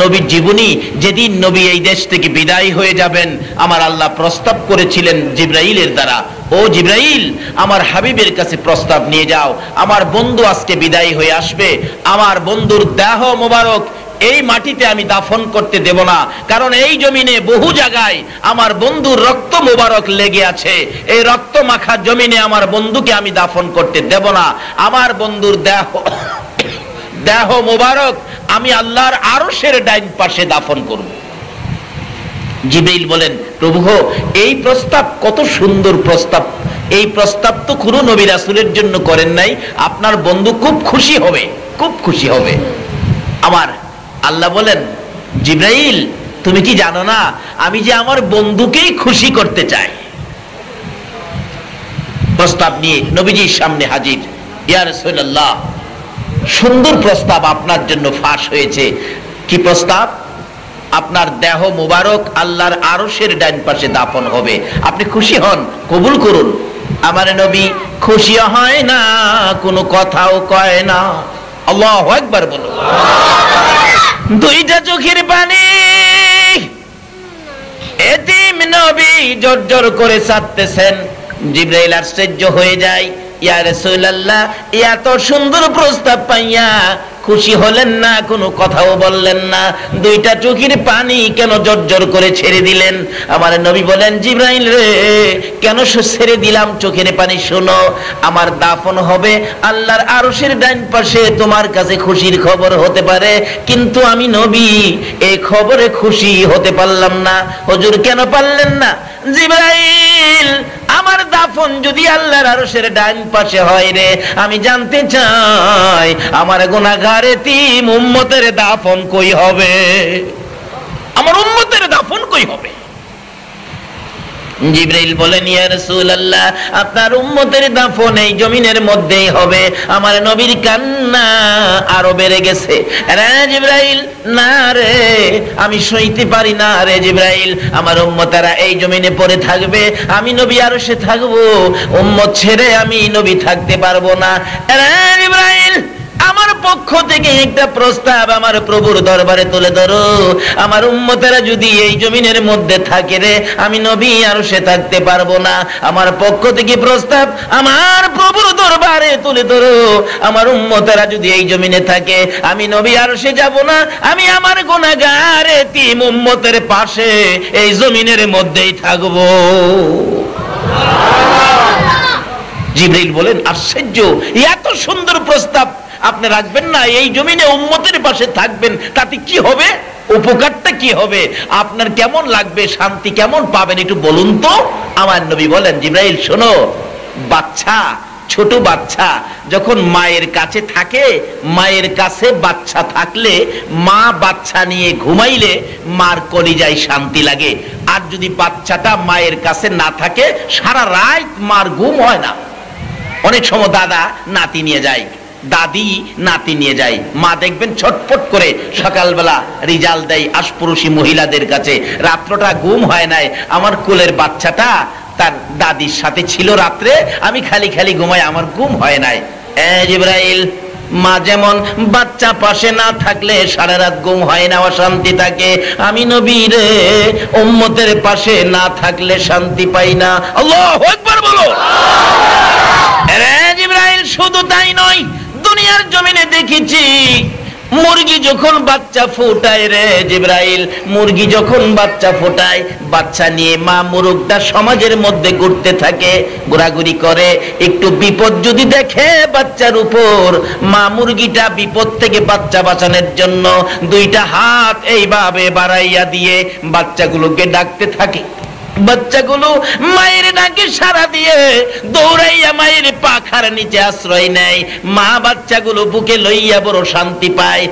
नबी जीवनी जेदिन नबी ए देश थेके बिदाय हये जाबेन आमार आल्लाह प्रस्ताव करेछिलेन जिब्राइलेर द्वारा ओ जिब्राइल आमार हाबीबेर काछे प्रस्ताव निये जाओ आमार बंधु आजके बिदाय हये आसबे आमार बंधुर देह मुबारक এই মাটিতে আমি দাফন করতে দেব না কারণ এই জমিনে বহু জায়গায় আমার বন্ধুর রক্ত মোবারক লেগে আছে এই রক্ত মাখা জমিনে আমার বন্ধুকে আমি দাফন করতে দেব না আমার বন্ধুর দেহ মোবারক আমি আল্লাহর আরশের ডান পাশে দাফন করব জিবরাইল বলেন প্রভু এই প্রস্তাব কত সুন্দর প্রস্তাব এই প্রস্তাব তো কোনো নবী রাসূলের জন্য করেন নাই আপনার বন্ধু খুব খুশি হবে আমার আল্লাহ বলেন জিবরাইল তুমি কি জানো না আমি যে আমার বন্ধুকেই খুশি করতে চাই প্রস্তাব নিয়ে নবীজির সামনে হাজির ইয়া রাসূলুল্লাহ সুন্দর প্রস্তাব আপনার জন্য ফাঁস হয়েছে কি প্রস্তাব আপনার দেহ মোবারক আল্লাহর আরশের ডান পাশে দাফন হবে আপনি খুশি হন কবুল করুন আমার নবী খুশি হয় না কোনো কথাও কয় না আল্লাহু আকবার বলো দুইটা চোখের পানি এতিম নবী জর্জর করে ছাড়তেছেন জিবরাইল আশ্চর্য হয়ে যায় ইয়া রাসূলুল্লাহ এত সুন্দর প্রস্তাব পাইয়া খুশি হলেন না কোনো কথাও বললেন না দুইটা চোখের পানি কেন জর্জর করে ছেড়ে দিলেন আমার নবী বলেন জিবরাইল রে কেন ছেড়ে দিলাম চোখের পানি শোনো আমার দাফন হবে আল্লাহর আরশের ডান পাশে তোমার কাছে খুশির খবর হতে পারে কিন্তু আমি নবী এই খবরে খুশি হতে পারলাম না হুজুর কেন পারলেন না জিবরাইল আমার দাফন যদি আল্লাহর আরশের ডান পাশে হয় রে আমি জানতে চাই আমার গুনাহগার দাফন কই হবে আমার উম্মতের দাফন কই হবে জিবরাইল বলেন ইয়া রাসূলুল্লাহ আপনার উম্মতের দাফন এই জমিনের মধ্যেই হবে আমার নবীর কান্না আরো বেড়ে গেছে রে জিবরাইল না রে আমি সইতে পারি না রে জিবরাইল আমার উম্মতারা এই জমিনে পড়ে থাকবে আমি নবী আরশে থাকব উম্মত ছেড়ে আমি নবী থাকতে পারবো না রে জিবরাইল আমার পক্ষ থেকে একটা প্রস্তাব আমার প্রভুর দরবারে তুলে ধরো আমার উম্মতেরা যদি এই জমিনের মধ্যে থাকে রে আমি নবী আরশে থাকতে পারবো না আমার পক্ষ থেকে প্রস্তাব আমার প্রভুর দরবারে তুলে ধরো আমার উম্মতেরা যদি এই জমিনে থাকে আমি নবী আরশে যাব না আমি আমার গুনাহগার এতিম উম্মতের পাশে এই জমিনের মধ্যেই থাকবো জিবরাইল বলেন আশ্চর্য এত সুন্দর প্রস্তাব আপনি রাখবেন না এই জমিনে উম্মতের পাশে থাকবেন তাতে কি হবে উপকারটা কি হবে আপনার কেমন লাগবে শান্তি কেমন পাবেন একটু বলুন তো আমার নবী বলেন জিবরাইল শোনো বাচ্চা ছোট বাচ্চা যখন মায়ের কাছে থাকে মায়ের কাছে বাচ্চা থাকলে মা বাচ্চা নিয়ে ঘুমাইলে মার কলিজায় শান্তি লাগে আর যদি বাচ্চাটা মায়ের কাছে না থাকে সারা রাত মার ঘুম হয় না অনেক সময় দাদা নাতি নিয়ে যায় দাদি নাতি নিয়ে যায় মা দেখবেন ছটপট করে সকালবেলা রিজাল্ট দেয় আশপুরুষী মহিলাদের কাছে রাত্রটা ঘুম হয় নাই আমার কোলের বাচ্চাটা তার দাদির সাথে ছিল রাতে আমি খালি খালি ঘুমাই আমার ঘুম হয় নাই এ জিবরাইল মা যেমন বাচ্চা পাশে না থাকলে সারা রাত ঘুম হয় না অশান্তি থাকে আমি নবী রে উম্মতের পাশে না থাকলে শান্তি পাই না আল্লাহু আকবার বলো রে জিবরাইল শুধু তাই নয় দুনিয়ার জমিনে দেখেছি মুরগি যখন বাচ্চা ফোটায় রে জিবরাইল মুরগি যখন বাচ্চা ফোটায় বাচ্চা নিয়ে মা মুরগটা সমাজের মধ্যে ঘুরতে থাকে ঘোরাঘুরি করে একটু বিপদ যদি দেখে বাচ্চার উপর মা মুরগিটা বিপদ থেকে বাচ্চা বাঁচানোর জন্য দুইটা হাত এইভাবে বাড়াইয়া দিয়ে বাচ্চাগুলোকে ডাকতে থাকে বাচ্চাগুলো মায়ের ডাকে সাড়া দিয়ে দৌড়াইয়া মায়ের পাখার নিচে আশ্রয় নেয় মা বাচ্চাগুলো বুকে লইয়া বড় শান্তি পায়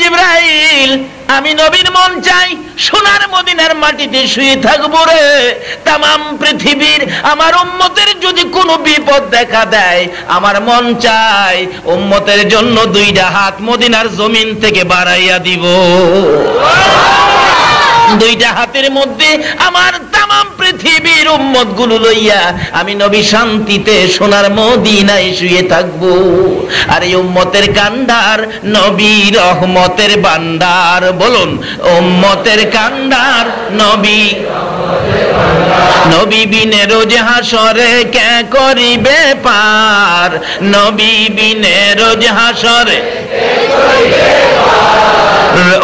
জিবরাইল আমি নবীর মন চাই সোনার মদিনার মাটিতে শুয়ে থাকবো রে तमाम পৃথিবীর আমার উম্মতের যদি কোনো বিপদ দেখা দেয় আমার মন চাই উম্মতের জন্য দুইটা হাত মদিনার জমিন থেকে বাড়াইয়া দিব দুইটা হাতের মধ্যে আমার तमाम पृथिवीर उम्मतगुलो लइया आमी नबी शांतिते सोनार मदीनाय शुये थाकबो। आर एई उम्मतेर कांडार नबी रहमतेर बांडार, बोलुन उम्मतेर कांडार नबी नबी बिने रोज हासरे क्या करिबे पार, नबी बिने रोज हासरे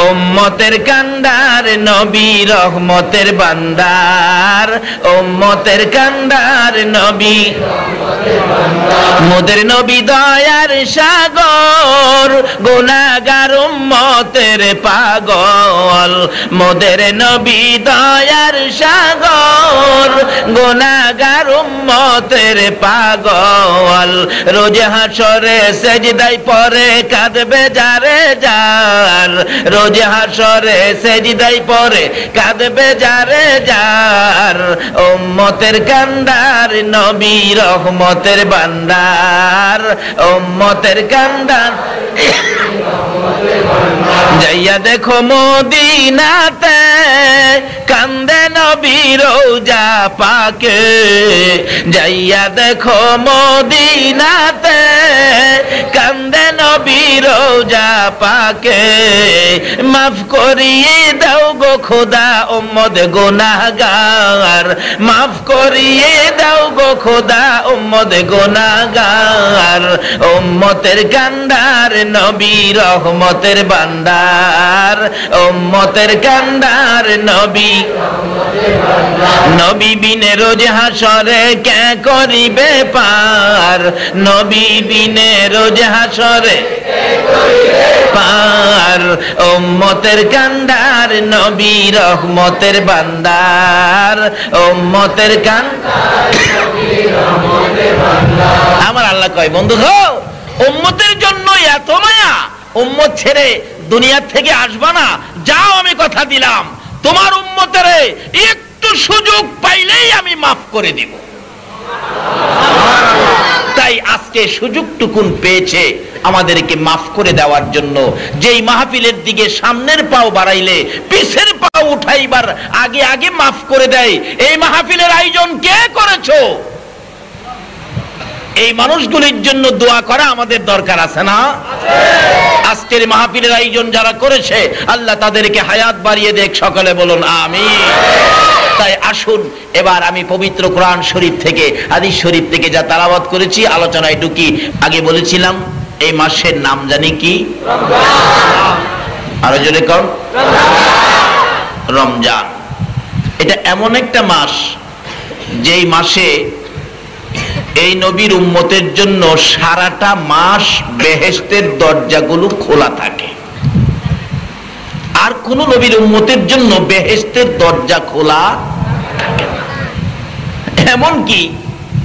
उम्मतेर कांडार नबी रहमतेर बांडार, उम्मतेर कांडार नबी मोदेर नबी दयार सागर, गुनागार उम्मतेर पागल, मोदेर नबी दयार सागर, गुनागार उम्मतेर पागल। रोज हासरे सेजदाय परे कादबे जारे जार, रोज हासरे सेजदाय परे कादबे जारे जार, उम्मतेर कांडार नबी रहमतेर बांडार, उम्मतेर कांडार। जाइया देखो मदीनाते कांदे नबी रौजा पाके, जाइया देखो मदीनाते कांदे नबी रौजा पाके, माफ करिए दाओ गो खुदा उम्मत गुनाहगार, माफ करिए दाओ गो खुदा उम्मत गुनाहगार, उम्मतेर कांडार नबी रहमतेर बांडार, उम्मतेर कांडार नबी नबी बिने रोज हासरे क्या करिबे पार, नबी बिने रोज हासरे पार, उम्मतेर कांडार नबी रहमतेर बांडार, उम्मतेर कांडार नबी रहमतेर बांडार। आमार आल्लाह কয় বন্ধু গো উম্মতের জন্য এত মায়া, উম্মত ছেড়ে দুনিয়া থেকে আসবা না, যাও আমি কথা দিলাম তোমার উম্মতের একটু সুযোগ পাইলেই আমি maaf করে দেব। তাই আজকে সুযোগটুকুন পেয়েছে আমাদেরকে maaf করে দেওয়ার জন্য, যেই মাহফিলের দিকে সামনের পাও বাড়াইলে পিছের পাও উঠাইবার আগে আগে maaf করে দেয়, এই মাহফিলের আয়োজন কে করেছো? এই মানুষগুলির জন্য দোয়া করা আমাদের দরকার আছে না? আজকের মাহফিলের আয়োজন যারা করেছে আল্লাহ তাদেরকে হায়াত বাড়িয়ে দেখ, সকলে বলুন আমিন। তাই আসুন এবার আমি পবিত্র কোরআন শরীফ থেকে হাদিস শরীফ থেকে যা তেলাওয়াত করেছি আলোচনায় ঢুকি। আগে বলেছিলাম এই মাসের নাম জানি কি? রমজান। আরো জোরে কর, রমজান। রমজান এটা এমন একটা মাস যেই মাসে এই নবীর উম্মতের জন্য সারাটা মাস বেহেশতের দরজাগুলো খোলা থাকে। আর কোন নবীর উম্মতের জন্য বেহেশতের দরজা খোলা থাকে না, এমন কি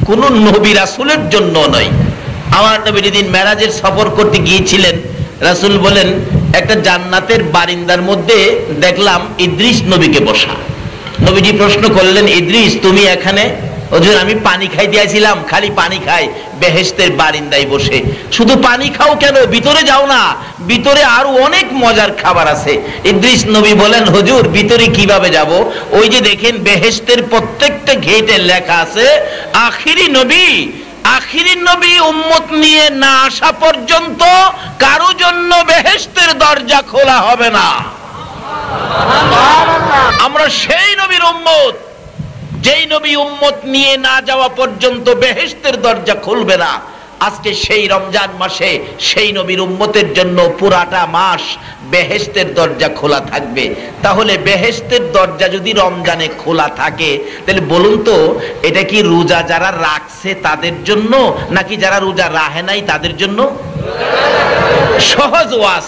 কোন নবী রাসূলের জন্য নয়। আমার নবী যেদিন মেরাজের সফর করতে গিয়েছিলেন রাসূল বলেন একটা জান্নাতের বারান্দার মধ্যে দেখলাম ইদ্রিস নবীকে বসা। নবীজি প্রশ্ন করলেন, ইদ্রিস তুমি এখানে? ওজন আমি পানি খাই দিয়েছিলাম, খালি পানি খাই, বেহেশতের বারান্দায় বসে। শুধু পানি খাও কেন, ভিতরে যাও না, ভিতরে আরো অনেক মজার খাবার আছে। ইদ্রিস নবী বলেন, হুজুর ভিতরে কিভাবে যাব? ওই যে দেখেন বেহেশতের প্রত্যেকটা গেটে লেখা আছে আখিরি নবী, আখিরি নবী উম্মত নিয়ে না আসা পর্যন্ত কারো জন্য বেহেশতের দরজা খোলা হবে না। আমরা সেই নবীর উম্মত যেই নবী উম্মত নিয়ে না যাওয়া পর্যন্ত বেহেশতের দরজা খুলবে না। আজকে সেই রমজান মাসে সেই নবীর উম্মতের জন্য পুরাটা মাস বেহেশতের দরজা খোলা থাকবে। তাহলে বেহেশতের দরজা যদি রমজানে খোলা থাকে তাহলে বলুন তো এটা কি রোজা যারা রাখছে তাদের জন্য, নাকি যারা রোজা রাখে নাই তাদের জন্য? সহজ ওয়াজ,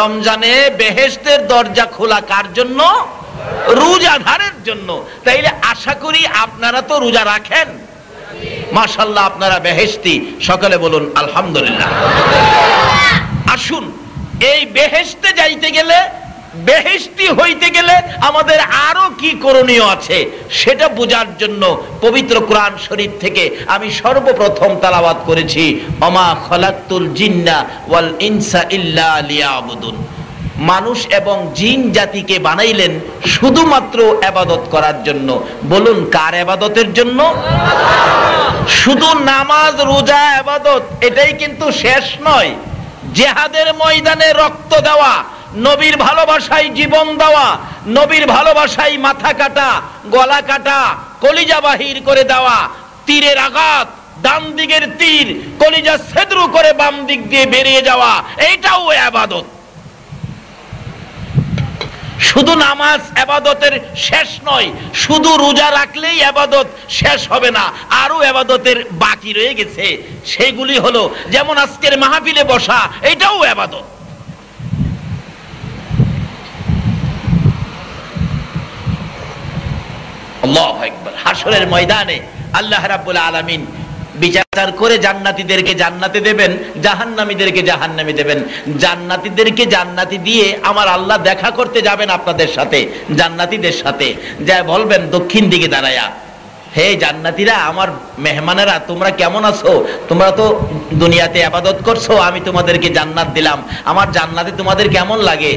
রমজানে বেহেশতের দরজা খোলা কার জন্য? রোজাধারের জন্য। তাইলে আশা করি আপনারা তো রোজা রাখেন, মাশাআল্লাহ আপনারা বেহেশতি, সকলে বলুন আলহামদুলিল্লাহ। আসুন এই বেহেশতে যাইতে গেলে, বেহেশতি হইতে গেলে আমাদের আরো কি করণীয় আছে সেটা বোঝার জন্য পবিত্র কোরআন শরীফ থেকে আমি সর্বপ্রথম তেলাওয়াত করেছি ওমা খালাকতুল জিন্না ওয়াল ইনসা ইল্লা লিয়াবুদুন। मानुष एवं जिन जाति के बनाइलें शुधुमात्र एबादत करार जन्नो बोलून कार एबादतेर जन्नो शुधु नामाज रोजा एबादत एटाई किन्तु शेष नय जिहादेर मैदाने रक्त देवा नबीर भालोबाशाय जीवन देवा नबीर भालोबाशाय माथा काटा गला काटा कलिजा बाहिर करे देवा तीरेर आघात दाम दिकेर तीर कलिजा छिद्र करे बाम दिक दिये बेरिये जावा एटाओ एबादत शुधु नामाज एबादतेर शेष नय शुधु रोजा राखलेई एबादत शेष होबे ना आरो एबादतेर बाकी रये गेछे सेगुली हलो जेमन आजकेर महफिले बसा एटाओ एबादत अल्लाहु अकबर हाशरेर मैदाने आल्लाह रब्बुल आलामीन বিচার করে জান্নাতীদেরকে জান্নাতে দেবেন জাহান্নামীদেরকে জাহান্নামে দেবেন জান্নাতীদেরকে জান্নাতি দিয়ে আমার আল্লাহ দেখা করতে যাবেন আপনাদের সাথে জান্নাতীদের সাথে যা বলবেন দক্ষিণ দিকে দাঁড়ায়া হে জান্নাতীরা আমার মেহমানেরা তোমরা কেমন আছো তোমরা তো দুনিয়াতে ইবাদত করছো আমি তোমাদেরকে জান্নাত দিলাম আমার জান্নাতে তোমাদের কেমন লাগে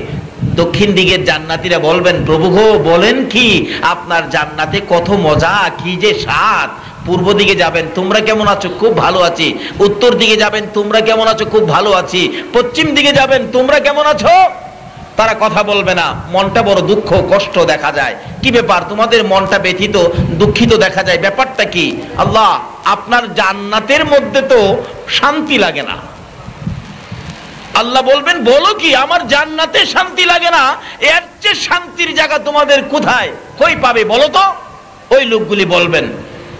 দক্ষিণ দিকের জান্নাতীরা বলবেন প্রভু গো বলেন কি আপনার জান্নাতে কত মজা কি যে স্বাদ পূর্ব দিকে যাবেন তোমরা কেমন আছো খুব ভালো আছি উত্তর দিকে যাবেন তোমরা কেমন আছো খুব ভালো আছি পশ্চিম দিকে যাবেন তোমরা কেমন আছো তারা কথা বলবে না মনটা বড় দুঃখ কষ্ট দেখা যায় কি ব্যাপার তোমাদের মনটা ব্যথিত দুঃখিত দেখা যায় ব্যাপারটা কি আল্লাহ আপনার জান্নাতের মধ্যে তো শান্তি লাগে না আল্লাহ বলবেন বলো কি আমার জান্নাতে শান্তি লাগে না এর চেয়ে শান্তির জায়গা তোমাদের কোথায় কই পাবে বলো তো ওই লোকগুলি বলবেন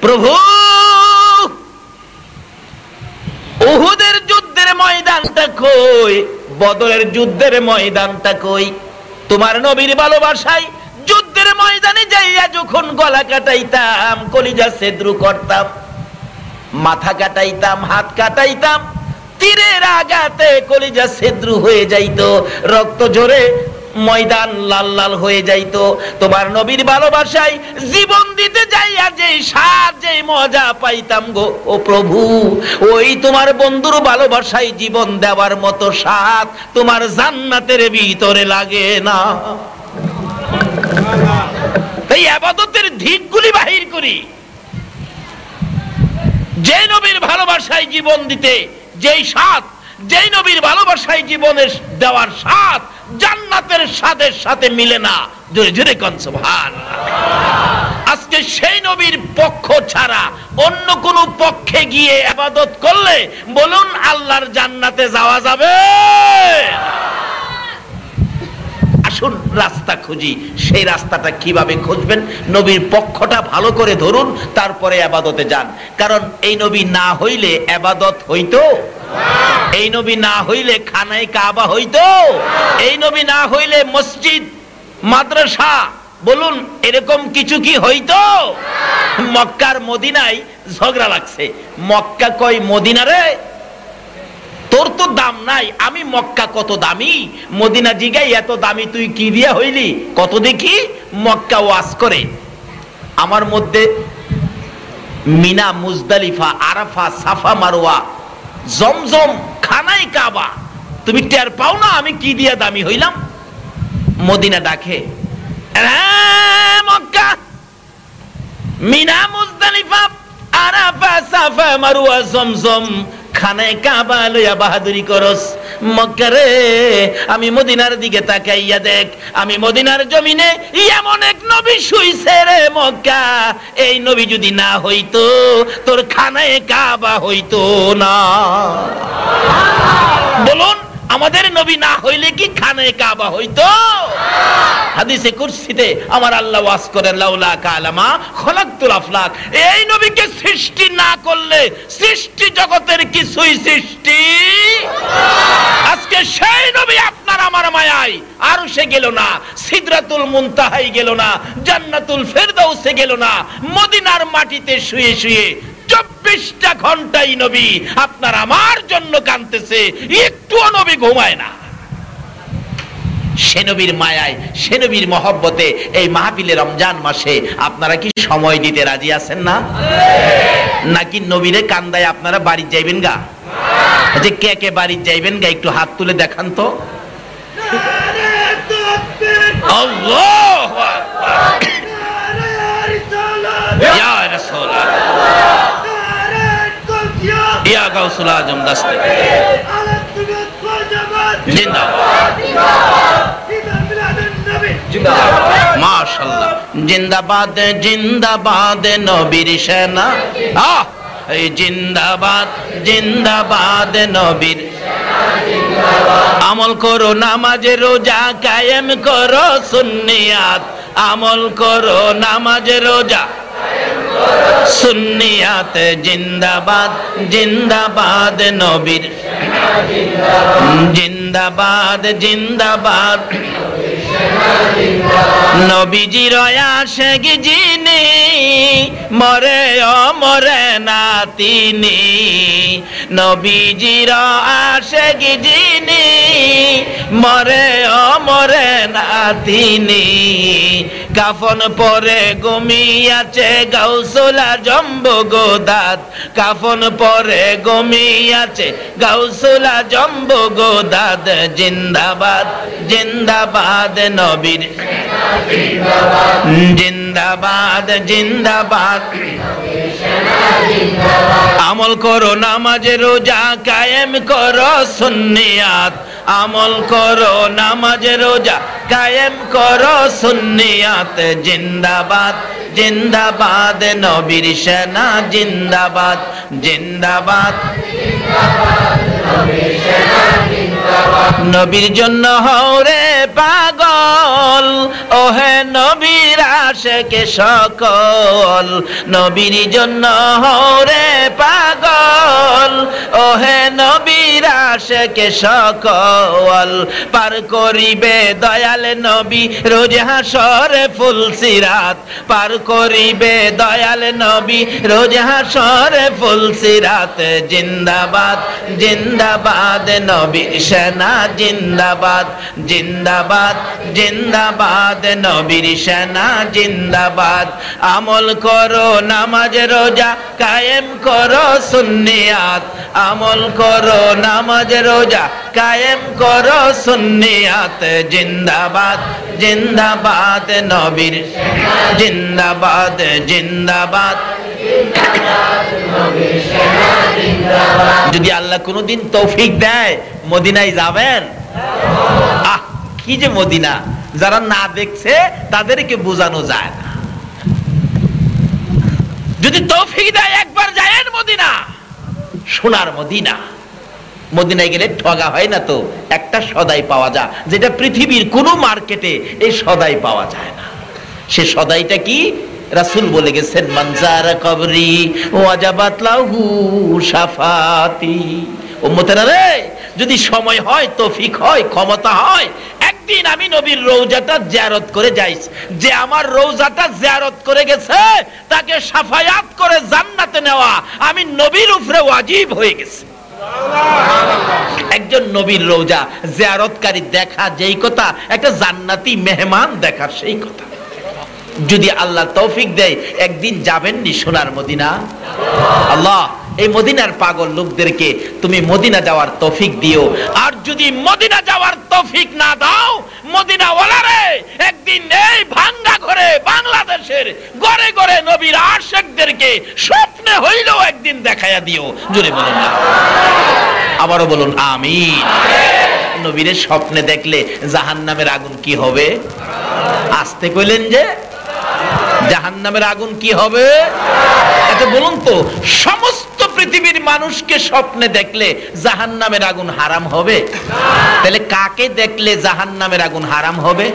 प्रभु उहुदेर युद्धेर मैदानटा कोई बदरेर युद्धेर मैदानटा कोई तुम्हार नबीर भालोबासाय युद्धेर मैदाने जाइया जखन गला काटाइताम कलिजा छिद्र करताम माथा काटाइताम हाथ काटाइताम तीरेर आघाते कलिजा छिद्र हये जाइतो रक्त झरे मैदान लाल लाल होए जाए तो तुम्हार नबीर भालोबासाय जीवन दीते जाइया जेई साथ जेई मजा पाइताम गो ओ प्रभु ओई तुम्हार बंधुर भालोबासाय जीवन देवार मतो साथ तुम्हार जान्नातेर भीतरे लागे ना ताई इबादतेर दिकगुली बाहिर करी जेई नबीर भालोबासाय जीवन दीते जेई साथ যেই নবীর ভালোবাসায় জীবনের দেওয়ার স্বাদ জান্নাতের স্বাদের সাথে মিলে না জোরে জোরে কোন সুবহানাল্লাহ আজকে সেই নবীর পক্ষ ছাড়া অন্য কোন পক্ষে গিয়ে ইবাদত করলে বলুন আল্লাহর জান্নাতে যাওয়া যাবে আসুন রাস্তা খুঁজি সেই রাস্তাটা কিভাবে খুঁজবেন নবীর পক্ষটা ভালো করে ধরুন তারপরে ইবাদতে যান কারণ এই নবী না হইলে ইবাদত হইতো এই নবী না হইলে খানায় কাবা হইতো এই নবী না হইলে মসজিদ মাদ্রাসা বলুন এরকম কিছু কি হইতো মক্কার মদিনায় ঝগড়া লাগছে মক্কা কই মদিনা রে তোর তো দাম নাই আমি মক্কা কত দামি মদিনা জিগাই এত দামি তুই কি দিয়া হইলি কত দেখি মক্কা ওয়াজ করে আমার মধ্যে Mina Muzdalifah Arafah Safa Marwa Zamzam খানায় কাবা তুমি টের পাও না আমি কি দিয়া দামি হইলাম মদিনা ডাকে Mecca Mina Muzdalifah Arafah Safa Marwa Zamzam খানায় কাবা লইয়া বাহাদুরি করস মক্কা রে আমি মদিনার দিকে তাকাইয়া দেখ আমি মদিনার জমিনে এমন এক নবী শুইছে রে মক্কা এই নবী যদি না হইতো তোর খানায় কাবা হইতো না বলুন আমাদের নবী না হইলে কি খানায় কাবা হইতো হাদিসে কুরসিতে আমার আল্লাহ ওয়াজ করেন লাউলা কালামা খলাকতুল আফলাক এই নবীকে সৃষ্টি না করলে সৃষ্টি জগতের কিছুই সৃষ্টি আজকে সেই নবী আপনার আমার মায়ায় আরশে গেল না সিদরাতুল মুনতাহায় গেল না জান্নাতুল ফেরদাউসে গেল না মদিনার মাটিতে শুয়ে শুয়ে ২৪টা ঘন্টাই নবী আপনার আমার জন্য কাঁদতেছে একটুও নবী ঘুমায় না সেনবীর মায়ায় সেনবীর মহব্বতে এই মাহফিলে রমজান মাসে আপনারা কি সময় দিতে রাজি আছেন না নাকি নবীরে কান্দায় আপনারা বাড়ি যাইবেন গা যে কে কে বাড়ি যাইবেন গা একটু হাত তুলে দেখান তো गौसुल आजम दस्ते जिंदाबाद माशाल्लाह जिंदाबाद जिंदाबाद नबीर सेना जिंदाबाद जिंदाबाद नबीर আমল করো নামাজে রোজা কায়েম করো সুন্নিয়াত আমল করো নামাজে রোজা কায়েম করো সুন্নিয়াত জিন্দাবাদ জিন্দাবাদ নবীর সেনা জিন্দাবাদ জিন্দাবাদ জিন্দাবাদ নবীর সেনা জিন্দাবাদ নবীজির আশিক যিনি মরে অমরে না তিনি নবীজির আশিক যিনি মরে অমরে না তিনি কাফন পরে ঘুমিয়াছে গাউসুল আজম বগদাদ কাফন পরে ঘুমিয়াছে গাউসুল আজম বগদাদ জিন্দাবাদ জিন্দাবাদ নবীর সেনা জিন্দাবাদ জিন্দাবাদ জিন্দাবাদ নবীর সেনা জিন্দাবাদ আমল করো নামাজ রোজা কায়েম করো সুন্নিয়াত আমল করো নামাজ রোজা কায়েম করো সুন্নিয়াত জিন্দাবাদ জিন্দাবাদ নবীর সেনা জিন্দাবাদ জিন্দাবাদ জিন্দাবাদ নবীর সেনা জিন্দাবাদ নবীর জন্য হওরে পাগল ওহে নবীর আশিক সকল নবীর জন্য হওরে পাগল ওহে নবীর আশিক সকল পার করিবে দয়াল নবী রোজ হাসরে ফুল সিরাত পার করিবে দয়াল নবী রোজ হাসরে ফুল সিরাত জিন্দাবাদ জিন্দাবাদ নবীর সেনা জিন্দাবাদ জিন্দাবাদ জিন্দাবাদ নবীর সেনা জিন্দাবাদ আমল করো নামাজ রোজা কায়েম করো সুন্নিয়াত আমল করো নামাজ রোজা कायम करो सुन्नियत जिंदाबाद जिंदाबाद नबीर सेना जिंदाबाद जिंदाबाद नबीर सेना जिंदाबाद यदि अल्लाह कोनो दिन तौफिक दे मदीनाय जाबेन आह की जे मदीना যারা না দেখছে তাদেরকে বোঝানো যায় না যদি তৌফিক দেয় একবার যায়েন মদিনা সোনার মদিনা মদিনায় গেলে ঠগা হয় না তো একটা সদাই পাওয়া যায় যেটা পৃথিবীর কোনো মার্কেটে এই সদাই পাওয়া যায় না সে সদাইটা কি রাসূল বলে গেছেন মানজার কবরি ওয়াজাবাত লাহু শাফাতি উম্মতেরা রে যদি সময় হয় তৌফিক হয় ক্ষমতা হয় একদিন আমি নবীর রওজাটা জিয়ারত করে যাই যে আমার রওজাটা জিয়ারত করে গেছে তাকে শাফায়াত করে জান্নাতে নেওয়া আমি নবীর উপরে ওয়াজিব হয়ে গেছে একজন নবীর রওজা জিয়ারতকারী দেখা যেই কথা একটা জান্নাতি মেহমান দেখা সেই কথা যদি আল্লাহ তৌফিক দেয় একদিন যাবেন নি সোনার মদিনা আল্লাহ এই মদিনার পাগল লোকদেরকে তুমি মদিনা যাওয়ার তৌফিক দিও আর যদি মদিনা যাওয়ার তৌফিক না দাও মদিনা ওয়ালারে একদিন এই ভাঙা ঘরে বাংলাদেশের ঘরে ঘরে নবীর আশিকদেরকে স্বপ্নে হইলেও একদিন দেখায়া দিও জোরে বলুন আবারও বলুন আমিন নবীরের স্বপ্নে দেখলে জাহান্নামের আগুন কি হবে আস্তে কইলেন যে জাহান্নামের আগুন কি হবে এটা বলুন তো সমস্ত পৃথিবীর মানুষকে স্বপ্নে দেখলে জাহান্নামের আগুন হারাম হবে তাহলে কাকে দেখলে জাহান্নামের আগুন হারাম হবে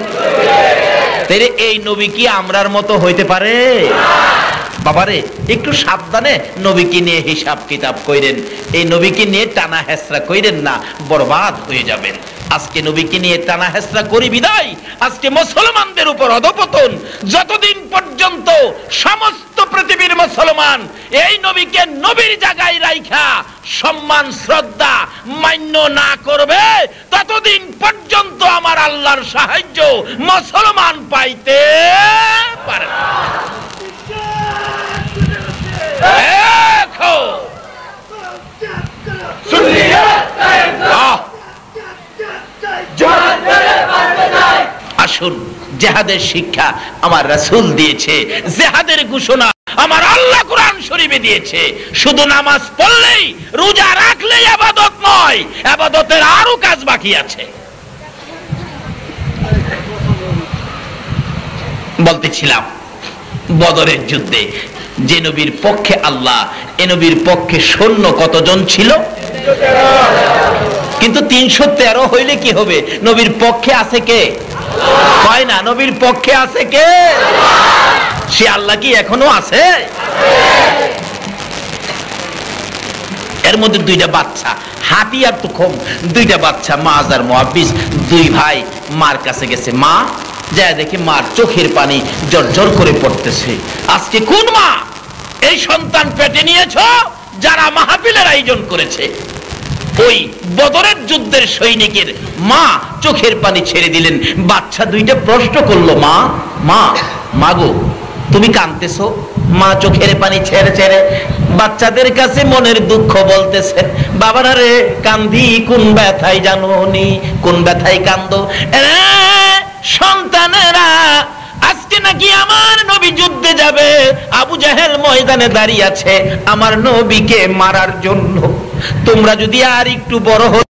তাহলে এই নবী কি আমরার মতো হইতে পারে বাবারে একটু সাবধানে নবীকে নিয়ে হিসাব কিতাব কইরেন এই নবীকে নিয়ে টানা হেসরা কইরেন না বরবাদ হয়ে যাবেন আজকে নবীকে নিয়ে টানা হেসরা করি বিদায় আজকে মুসলমানদের উপর অধপতন যতদিন পর্যন্ত সমস্ত পৃথিবীর মুসলমান এই নবীকে নবীর জায়গায় রাইখা সম্মান শ্রদ্ধা মান্য না করবে ততদিন পর্যন্ত আমার আল্লাহর সাহায্য মুসলমান পাইতে পারে না देखो सुन्नियत कायम আসুন জিহাদের শিক্ষা আমার রাসূল দিয়েছে জিহাদের ঘোষণা আমার আল্লাহ কুরআন শরীফে দিয়েছে। শুধু নামাজ পড়লেই রোজা রাখলেই ইবাদত নয়, ইবাদতের আরো কাজ বাকি আছে। বলতেছিলাম বদরের যুদ্ধে যে নবীর পক্ষে আল্লাহ, এ নবীর পক্ষে সৈন্য কতজন ছিল? কিন্তু 313 হইলে কি হবে? নবীর পক্ষে আছে কে? কয় না, নবীর পক্ষে আছে কে? সে আল্লাহ কি এখনো আছে? এর মধ্যে দুইটা বাচ্চা, হাতি আর তুখম, দুইটা বাচ্চা মাজ আর মুআব্বিস, দুই ভাই মার কাছে গেছে। মা যা দেখে মার চোখের পানি জরজর করে পড়তেছে। আজকে কোন মা এই সন্তান পেটে নিয়েছো যারা মাহফিলের আয়োজন করেছে? ওই বদরের যুদ্ধের সৈনিকের মা চোখের পানি ছেড়ে দিলেন। বাচ্চা দুইটা প্রশ্ন করলো, মা মা মাগো তুমি কাঁদতেছো? মা চোখের পানি ছেড়ে ছেড়ে বাচ্চাদের কাছে মনের দুঃখ বলতেছে, বাবারা রে কান্দি কোন ব্যথায় জানোনি, কোন ব্যথায় কান্দো সন্তানেরা। আজকে নাকি আমার নবী যুদ্ধে যাবে, আবু জাহেল ময়দানে দাঁড়িয়ে আছে আমার নবীকে মারার জন্য। তোমরা যদি আর একটু বড় হতে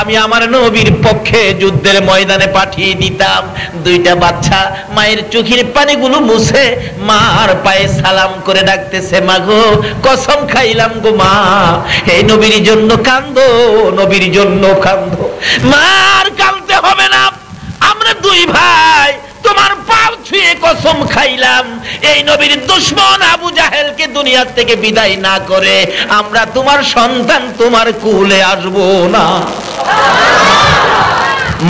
আমি আমার নবীর পক্ষে যুদ্ধের ময়দানে পাঠিয়ে দিতাম। দুইটা বাচ্চা মায়ের চোখের পানিগুলো মুছে মার পায়ে সালাম করে ডাকতেছে, মাগো কসম খাইলাম গো মা, এই নবীর জন্য কান্দো, নবীর জন্য কান্দো। মার কাঁদতে হবে না, আমরা দুই ভাই তোমার পাও ছুঁয়ে কসম খাইলাম এই নবীর দুশমন আবু জাহেলকে দুনিয়া থেকে বিদায় না করে আমরা তোমার সন্তান তোমার কোলে আসব না।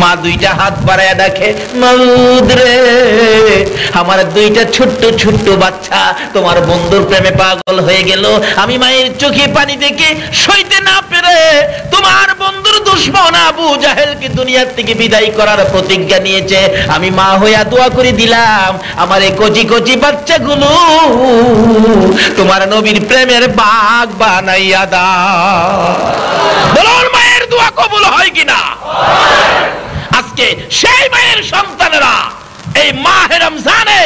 মা দুইটা হাত বাড়ায় দেখে, মাউদ রে আমার দুইটা ছোট্ট ছোট্ট বাচ্চা তোমার বন্ধুর প্রেমে পাগল হয়ে গেল, আমি মায়ের চোখে পানি দেখে সইতে না পেরে তোমার বন্ধুর দুশমন আবু জাহেলকে দুনিয়া থেকে বিদায় করার প্রতিজ্ঞা নিয়েছে। আমি মা হইয়া দোয়া করে দিলাম আমার এই কচি কচি বাচ্চাগুলো তোমার নবীর প্রেমের বাগ বানাইয়া দাও। মায়ের দোয়া কবুল হয় কিনা? আজকে সেই মায়ের সন্তানেরা এই মাহে রমজানে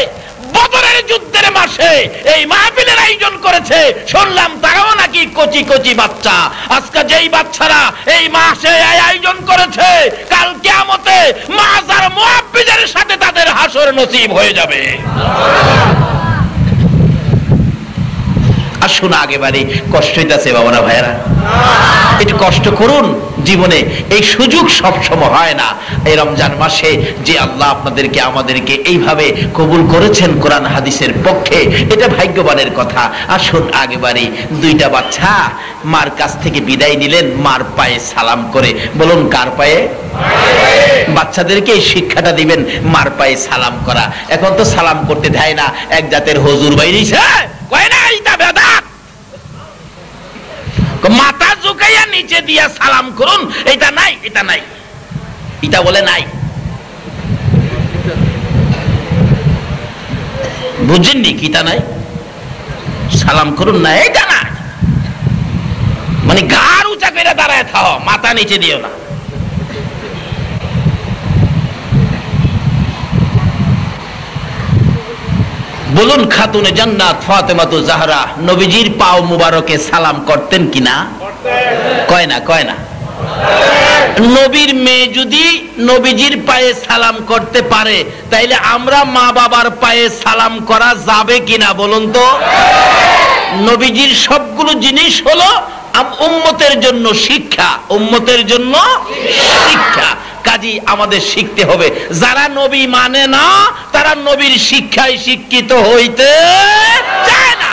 বদরের যুদ্ধের মাসে এই মাহফিলের আয়োজন করেছে। শুনলাম তারাও নাকি কচি কচি বাচ্চা। আজকে যেই বাচ্চারা এই মাসে আয়োজন করেছে কাল কিয়ামতে মাজ আর মুআব্বিদের সাথে তাদের হাসর নসিব হয়ে যাবে। আর শোনা একেবারে কষ্ট হইতেছে বাবারা ভাইয়েরা, একটু কষ্ট করুন জীবনে, এই সুযোগ সবসময় হয় না। এই রমজান মাসে যে আল্লাহ আপনাদেরকে আমাদেরকে এইভাবে কবুল করেছেন কোরআন হাদিসের পক্ষে, এটা ভাগ্যবানের কথা। আসুন আগেবারে দুইটা বাচ্চা মার কাছ থেকে বিদায় নিলেন মার পায়ে সালাম করে। বলুন কার পায়ে? বাচ্চাদেরকে এই শিক্ষাটা দিবেন মার পায়ে সালাম করা। এখন তো সালাম করতে দেয় না, এক জাতের হুজুর বাইরেছে কয় না এইটা বেদাত, মাথা ঝুঁকাইয়া নিচে দিয়া সালাম করুন, এটা নাই এটা নাই এটা বলে নাই, বুঝেননি কিটা নাই? সালাম করুন না, এটা না মানে গাড় উঁচা করে দাঁড়ায় থাও, মাথা নিচে দিও না। বলুন খাতুনে জান্নাত ফাতেমাতু জাহরা নবীজির পাও মুবারকে সালাম করতেন কিনা? কয় না কয় না, নবীর মেয়ে যদি নবীজির পায়ে সালাম করতে পারে তাইলে আমরা মা বাবার পায়ে সালাম করা যাবে কিনা বলুন তো? নবীজির সবগুলো জিনিস হলো উম্মতের জন্য শিক্ষা, উম্মতের জন্য শিক্ষা। কাজী আমাদের শিখতে হবে, যারা নবী মানে না তারা নবীর শিক্ষায় শিক্ষিত হইতে চায় না।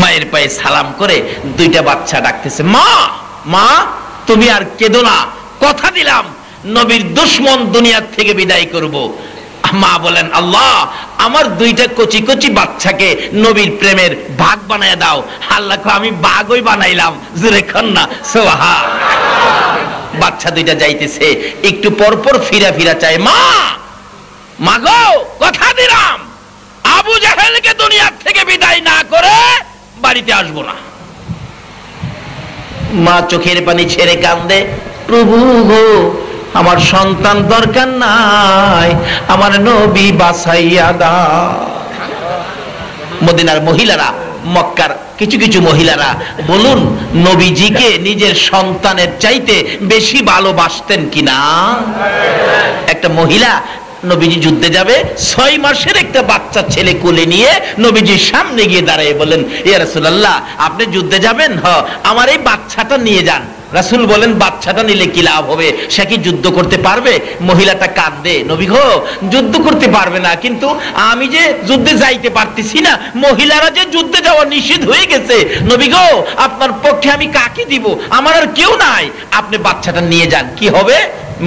মায়ের পায়ে সালাম করে দুইটা বাচ্চা ডাকতেছে, মা মা তুমি আর কেঁদো না, কথা দিলাম নবীর দুশমন দুনিয়ার থেকে বিদায় করব। মা বলেন, আল্লাহ আমার দুইটা কচি কচি বাচ্চাকে নবীর প্রেমের ভাগ বানায় দাও। আল্লাহকে আমি বাঘই বানাইলাম, জোরে কর না সুবহানাল্লাহ। বাচ্চা দুইটা যাইতেছে, একটু পর পর ফিরা ফিরা চায়, মা মাগো কথা দিলাম আবু জাহেলকে দুনিয়া থেকে বিদায় না করে বাড়িতে আসবো না। মা চোখের পানি ছেড়ে কান্দে, প্রভু গো আমার সন্তান দরকার নাই, আমার নবী বাছাইয়া দাও। মদিনার মহিলারা, মক্কার কিছু কিছু মহিলারা বলুন নবীজিকে নিজের সন্তানের চাইতে বেশি ভালোবাসতেন কিনা। একটা মহিলা নবীজি যুদ্ধে যাবে, 6 মাসের একটা বাচ্চা ছেলে কোলে নিয়ে নবীজির সামনে গিয়ে দাঁড়ায় বলেন, ইয়া রাসূলুল্লাহ আপনি যুদ্ধে যাবেন, হ্যাঁ আমার এই বাচ্চাটা নিয়ে যান। রাসূল বলেন বাচ্চাটা নিলে কি লাভ হবে, সে কি যুদ্ধ করতে পারবে? মহিলাটা কাঁদে, নবী গো যুদ্ধ করতে পারবে না, কিন্তু আমি যে যুদ্ধে যাইতে পারতেছি না, মহিলারা যে যুদ্ধে যাওয়া নিষেধ হয়ে গেছে, নবী গো আপনার পক্ষে আমি কাকে দিব, আমার আর কেউ নাই, আপনি বাচ্চাটা নিয়ে যান। কি হবে?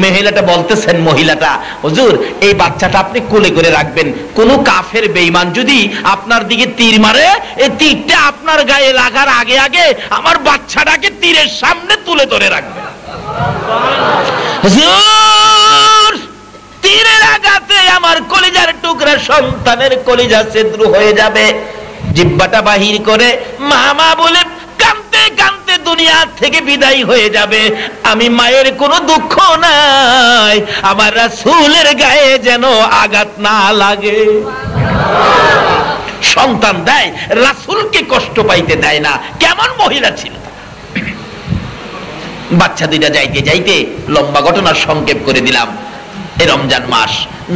মহিলাটা বলতেছেন, মহিলাটা হুজুর এই বাচ্চাটা আপনি কোলে করে রাখবেন, কোনো কাফের বেঈমান যদি আপনার দিকে তীর মারে, এই তীরটা আপনার গায়ে লাগার আগে আগে আমার বাচ্চাটাকে তীরের সামনে তুলে ধরে রাখবেন। হুজুর তীরের আঘাতে আমার কলিজার টুকরা সন্তানের কলিজা ছিদ্র হয়ে যাবে। জিহ্বাটা বাহির করে মামা বলে কানতে দুনিয়া থেকে বিদায় হয়ে যাবে। আমি মায়ের কোনো দুঃখ নাই, আমার রাসূলের গায়ে যেন আঘাত না লাগে। সন্তান দেয়, রাসূলকে কষ্ট পাইতে দেয় না। কেমন মহিলা ছিল! বাচ্চা দুইটা যাইতে যাইতে, লম্বা ঘটনা সংক্ষেপ করে দিলাম। এই রমজান মাস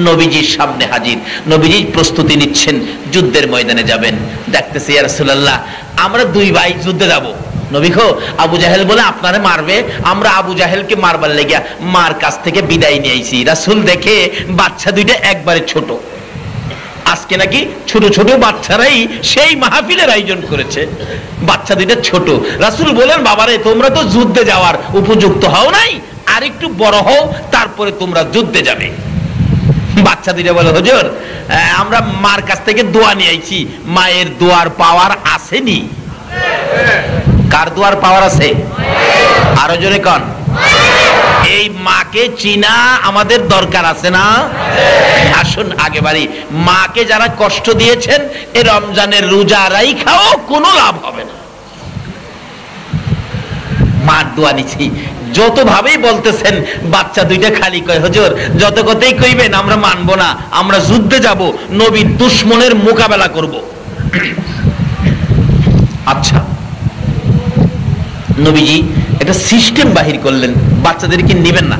নবীজির সামনে হাজির, নবীজি প্রস্তুতি নিচ্ছেন, যুদ্ধের ময়দানে যাবেন। ডাকতেছে, ইয়া রাসূলুল্লাহ আমরা দুই ভাই যুদ্ধে যাব। নবী গো আবু জাহেল বলে আপনারে মারবে, আমরা আবু জাহেলকে মারবার লাগিয়া মার কাছ থেকে বিদায় নিয়ে আইছি। রাসূল দেখে বাচ্চা দুইটা একবারে ছোট। আজকে নাকি ছোট ছোট বাচ্চারাই সেই মাহফিলের আয়োজন করেছে, বাচ্চা দুইটা ছোট। রাসূল বলেন, বাবারে তোমরা তো যুদ্ধে যাওয়ার উপযুক্ত হও নাই, আর একটু বড় হও, তারপরে তোমরা যুদ্ধে যাবে। বাচ্চা দুইটা বলে, হুজুর আমরা মার কাছ থেকে দোয়া নিয়ে আইছি, মায়ের দোয়ার পাওয়ার আসেনি। কার দোয়ার পাওয়ার আছে? আরো জোরে কন। এই মাকে চিনা আমাদের দরকার আছে না? আসুন আগে বাড়ি, মাকে যারা কষ্ট দিয়েছেন এই রমজানের রোজা রাইখাও কোনো লাভ হবে না। মার দোয়া নিছি, যত ভাবেই বলতেছেন বাচ্চা দুইটা খালি কয়, হুজুর যত কথাই কইবেন আমরা মানবো না, আমরা যুদ্ধে যাব, নবীর দুশমনের মোকাবেলা করব। আচ্ছা, নবীজি একটা সিস্টেম বাহির করলেন, বাচ্চাদেরকে নেবেন না।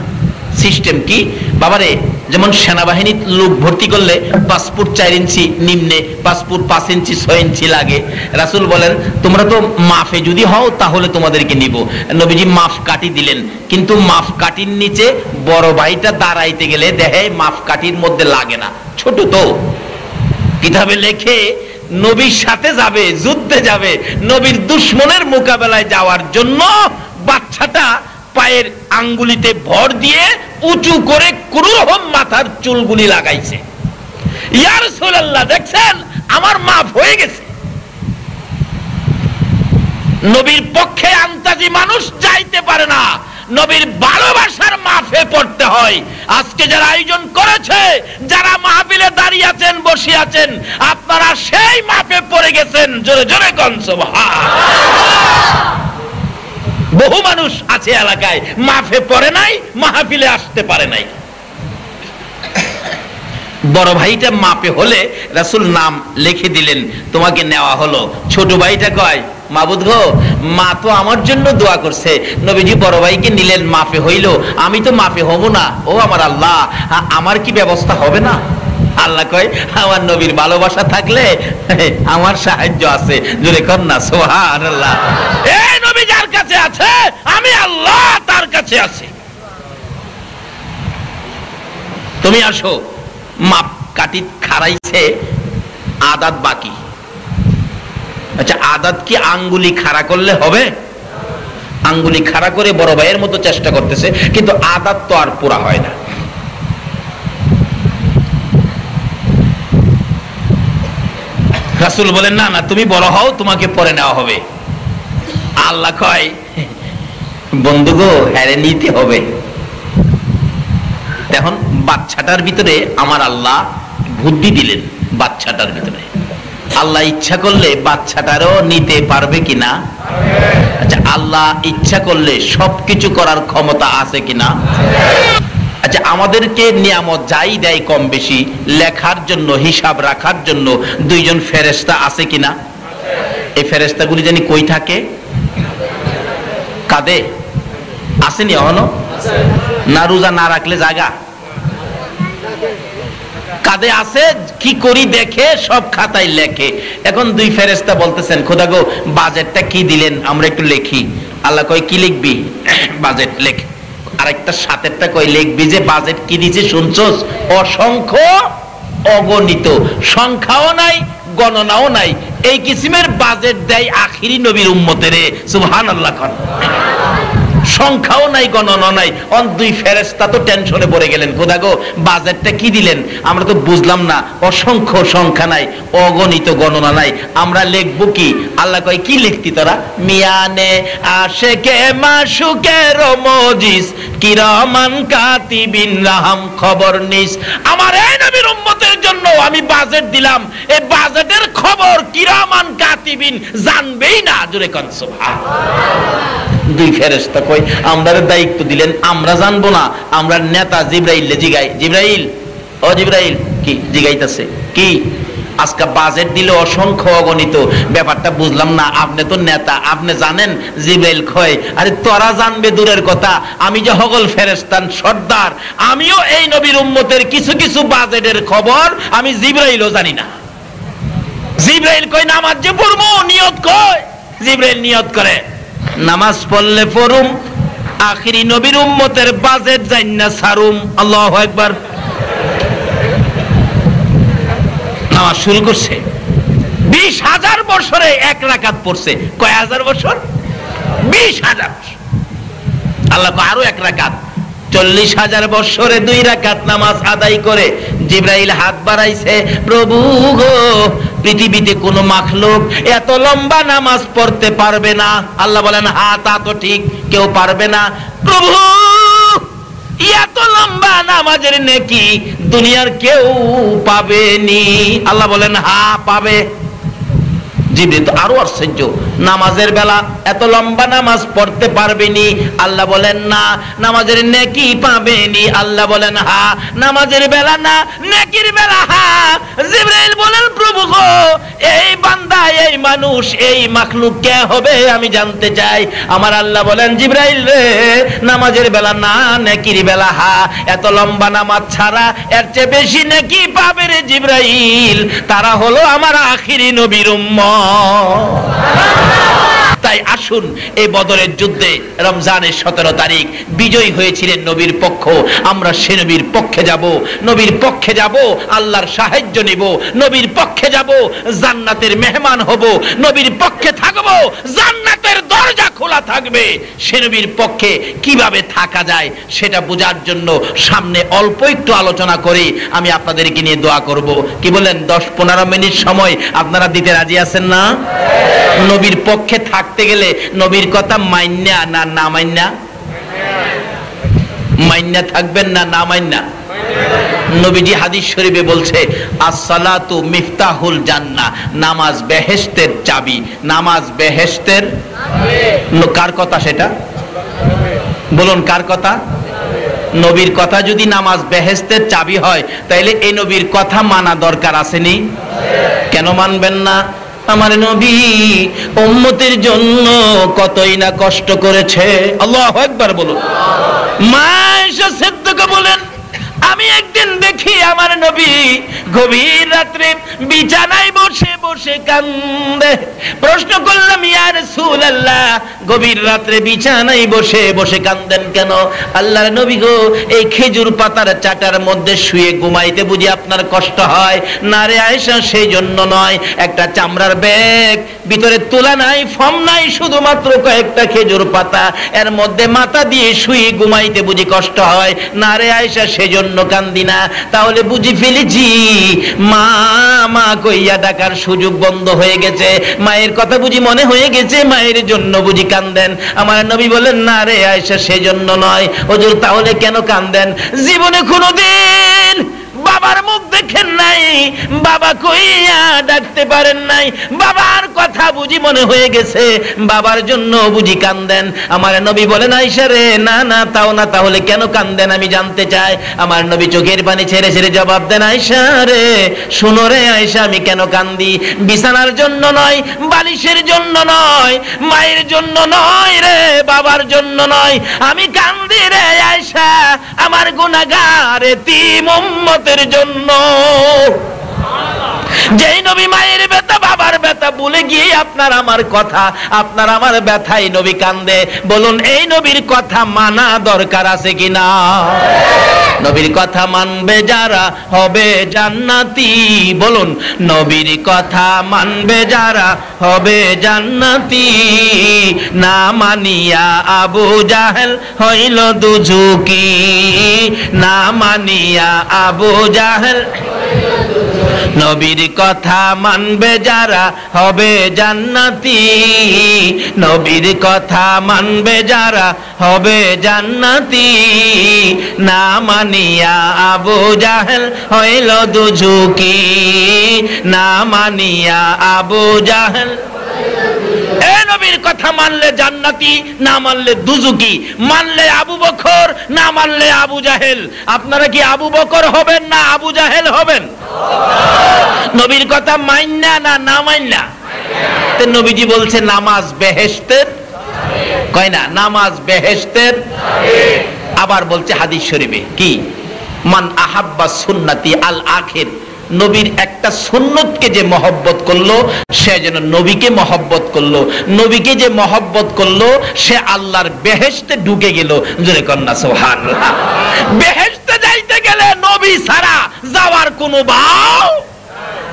সিস্টেম কি? বাবারে, যেমন সেনাবাহিনীর লোক ভর্তি করলে পাসপোর্ট 4 ইঞ্চি নিম্নে, পাসপোর্ট 5 ইঞ্চি 6 ইঞ্চি লাগে। রাসূল বলেন তোমরা তো মাফে যদি হও তাহলে তোমাদেরকে নিব। নবীজি মাফ কাটি দিলেন, কিন্তু মাফ কাটির নিচে বড় ভাইটা দাঁড়াইতে গেলে দেখে মাফ কাটির মধ্যে লাগে না, ছোট তো। কিতাবে লেখে নবীর সাথে যাবে, যুদ্ধে যাবে, নবীর দুশমনের মোকাবেলায় যাওয়ার জন্য বাচ্চাটা পায়ের আঙ্গুলিতে ভর দিয়ে উঁচু করে কোনোরকম মাথার চুলগুলি লাগাইছে। ইয়া রাসূলুল্লাহ দেখছেন আমার মাফ হয়ে গেছে। নবীর পক্ষে আন্তাজি মানুষ যাইতে পারে না, নবীর ভালোবাসার মাফে পড়তে হয়। আজকে যারা আয়োজন করেছে, যারা মাহফিলে দাঁড়িয়ে আছেন, বসে আছেন, আপনারা সেই মাফে পড়ে গেছেন। জোরে জোরে কোন সুবহানাল্লাহ। বহু মানুষ আছে এলাকায় মাফে পড়ে নাই, মাহফিলে আসতে পারে নাই। বড় ভাইটা মাপে হলে রাসূল নাম লিখে দিলেন, তোমাকে নেওয়া হলো। ছোট ভাইটা কয়, মাবুদ গো মা তো আমার জন্য দোয়া করছে। নবীজি বড় ভাইকে নিলেন, মাপে হইল। আমি তো মাপে হব না, ও আমার আল্লাহ আমার কি ব্যবস্থা হবে না? আল্লাহ কয় আমার নবীর ভালোবাসা থাকলে আমার সাহায্য আছে। জোরে কর না সুবহানাল্লাহ। এই নবী যার কাছে আছে, আমি আল্লাহ তার কাছে আছি। তুমি আসো। মাপ কাটি খাড়াইছে, আদাত বাকি। আচ্ছা, আদাত কি আঙ্গুলি খাড়া করলে হবে? আঙ্গুলি খাড়া করে বড় ভাইয়ের মতো চেষ্টা করতেছে, কিন্তু আদাত তো আর পুরা হয় না। রাসূল বলেন, না না তুমি বড় হও, তোমাকে পরে নেওয়া হবে। আল্লাহ কয়, বন্ধু গো হেরে নিতে হবে। এখন বাচ্চাটার ভিতরে আমার আল্লাহ বুদ্ধি দিলেন। বাচ্চাটার ভিতরে আল্লাহ ইচ্ছা করলে বাচ্চাটারও নিতে পারবে কিনা? আচ্ছা, আল্লাহ ইচ্ছা করলে সবকিছু করার ক্ষমতা আছে কিনা? अच्छा आमादेर के नियामत जाई देय कम बेशी लेखार जन्नो हिसाब राखार जन्नो दुइजन फेरेस्ता आसे किना ए फेरेस्तागुली जानि कोई थाके कादे आसेनि हनो ना रोजा ना राखले जागा कादे आसे की करी देखे सब खाताय लेखे एखन दुई फेरेस्ता बोलतेछेन खुदा गो बाजेटटा की दिलेन आमरा एकटु लेखी आल्लाह कय की लिखबि बाजेट लेख संख्याओ नाई गणना नाई दुई फेरेस्ता तो टेंशने पड़े गेलेन खुदा गो बाजेटटा की दिलेन आमरा तो बुझलाम ना असंख्य संख्या नाई अगणित गणना नाई आमरा लिखबो की आल्लाह কয় কি লিখতি তোরা মিয়ানে আশেকে মাশুকে রমজিস কিরামান কাতিবিন রাহম খবর নিস আমার এই নবীর উম্মতের জন্য আমি বাজেট দিলাম এই বাজেটের খবর কিরামান কাতিবিন জানবেই না জুরে কোন সুবহানাল্লাহ দুই ফেরেশতা কই আমরার দায়িত্ব দিলেন আমরা জানবো না আমরা নেতা জিবরাইল জিগাই জিবরাইল ও জিবরাইল কি জিগাইতাছে কি আজকে বাজেট দিল অসংখ্য অগণিত ব্যাপারটা বুঝলাম না আপনি তো নেতা আপনি জানেন জিবরাইল কয় আরে তোরা জানবে দূরের কথা আমি যে হগল ফেরেশতান সর্দার আমিও এই নবীর উম্মতের কিছু কিছু বাজেটের খবর আমি জিবরাইলও জানি না জিবরাইল কই নামাজ যে পড়বো নিয়ত কয় জিবরাইল নিয়ত করে নামাজ পড়লে পড়ুম আখিরি নবীর উম্মতের বাজেট জান্নাত সারুম আল্লাহু আকবার নামাজ শুরু করছে 20000 বছরে এক রাকাত পড়ছে কয় হাজার বছর 20000 আল্লাহ কয় আরো এক রাকাত 40000 বছরে দুই রাকাত নামাজ আদায় করে জিবরাইল হাত বাড়াইছে প্রভু গো পৃথিবীতে কোন মাখলুক এত লম্বা নামাজ পড়তে পারবে না আল্লাহ বলেন হাত তো ঠিক কেউ পারবে না প্রভু এত লম্বা নামাজের নেকি দুনিয়ার কেউ পাবে নি আল্লাহ বলেন হ্যাঁ পাবে জীবিত আরো আশ্চর্য নামাজের বেলা এত লম্বা নামাজ পড়তে পারবে নি আল্লাহ বলেন না নামাজের নেকি পাবে নি আল্লাহ বলেন হ্যাঁ নামাজের বেলা না নেকির বেলা হ্যাঁ জিবরাইল বলেন প্রভু গো এই বান্দা এই মানুষ এই মাখলুক কে হবে আমি জানতে চাই আমার আল্লাহ বলেন জিবরাইল রে নামাজের বেলা না নেকির বেলা হ্যাঁ এত লম্বা নামাজ ছাড়া এর চেয়ে বেশি নেকি পাবে রে জিবরাইল তারা হলো আমার আখিরি নবীর উম্মত তাই আসুন এই বদরের যুদ্ধে রমজানের 17 তারিখ বিজয়ী হয়েছিলেন নবীর পক্ষ আমরা সে নবীর পক্ষে যাব নবীর পক্ষে যাব আল্লাহর সাহায্য নেব নবীর পক্ষে যাব জান্নাতের মেহমান হব নবীর পক্ষে থাকব জান্নাতের দরজা খোলা থাকবে সে নবীর পক্ষে কিভাবে থাকা যায় সেটা বোঝার জন্য সামনে অল্প একটু আলোচনা করে আমি আপনাদেরকে নিয়ে দোয়া করব কি বলেন 10-15 মিনিট সময় আপনারা দিতে রাজি আছেন না নবীর পক্ষে থাকতে গেলে নবীর কথা মাইন্যা না না মাইন্যা মাইন্যা থাকবেন না না মাইন্যা নবীজি হাদিস শরীফে বলছে আসসালাতু মিফতাহুল জান্নাহ নামাজ বেহেশতের চাবি নামাজ বেহেশতের চাবি কার কথা সেটা বলুন কার কথা নবীর কথা যদি নামাজ বেহেশতের চাবি হয় তাহলে এই নবীর কথা মানা দরকার আছে নি কেন মানবেন না আমার নবী উম্মতের জন্য কতই না কষ্ট করেছে আল্লাহু আকবার বলুন মা আয়েশা সিদ্দিকা বলেন আমি একদিন দেখি আমার নবী গভীর রাতে বিছানায় বসে বসে কান্দে প্রশ্ন করলাম ইয়া রাসূলুল্লাহ গভীর রাতে বিছানায় বসে বসে কান্দেন কেন আল্লাহর নবী গো এই খেজুর পাতার চাটার মধ্যে শুয়ে ঘুমাইতে বুঝি আপনার কষ্ট হয় না রে আয়েশা সেই জন্য নয় একটা চামড়ার ব্যাগ ভিতরে তুলা নাই ফম নাই শুধুমাত্র কয়েকটা খেজুর পাতা এর মধ্যে মাথা দিয়ে শুয়ে ঘুমাইতে বুঝি কষ্ট হয় না রে আয়েশা সেই জন্য কান্দি না তাহলে বুঝি ফেলেছি মা মা কইয়া ডাকার সুযোগ বন্ধ হয়ে গেছে মায়ের কথা বুঝি মনে হয়ে গেছে মায়ের জন্য বুঝি কান্দেন আমার নবী বলেন না রে আয়েশা সেই জন্য নয় হুজুর তাহলে কেন কান্দেন জীবনে কোনোদিন बाबार मुख देखें नाई बाबा कइया डाकते पारेन नाई बाबार कथा बुझी मने हये गेछे बाबार जन्य बुझी कांदेन आमार नबी बोलेन आयशा रे ना ना ताओ ना ताहले केन कांदेन आमी जानते चाइ आमार नबी चोखेर पानी छेड़े छेड़े जवाब देन आयशा रे शुनो रे आयशा आमी केन कांदी बिछानार जन्य नय बालिशेर जन्य नय मायेर जन्य नय रे बाबार जन्य नय आमी कांदी रे आयशा आमार गुनाहगार এতিম উম্মতের জন্য যেই নবী মায়ের ব্যথা বাবার ব্যথা ভুলে গিয়ে আপনার আমার কথা আপনার আমার ব্যথাই নবী কান্দে বলুন এই নবীর কথা মানা দরকার আছে কিনা নবীর কথা মানবে যারা হবে জান্নাতি বলুন নবীর কথা মানবে যারা হবে জান্নাতি না মানিয়া আবু জাহেল হইল দুজুকি না মানিয়া আবু জাহেল নবীর কথা মানবে যারা হবে জান্নাতি নবীর কথা মানবে যারা হবে জান্নাতি না মানিয়া আবু জাহেল হইল দুজুকি না মানিয়া আবু জাহেল नबीर कथा मानले जान्नती ना मानले दुजुकी मानले आबू बकर ना मानले आबू जाहेल आपनारा कि आबू बकर हबेन ना आबू जाहेल हबेन नबीर कथा मानना ना ना मानना ते नबीजी बोलছে নামাজ বেহেশতের কয় না নামাজ বেহেশতের আবার বলছে হাদিস শরীফে কি মান আহাব্বা সুন্নতি আল আখির नबीर एकटा सुन्नत के जे मोहब्बत करलो से जेन नबी के मोहब्बत करलो नबी के जे मोहब्बत करलो से आल्लाहर बेहेश्ते ढुके गेलो जोरे कन्ना सुबहानाल्लाह बेहेश्ते जाइते गेले नबी सारा जावार कोनो बाव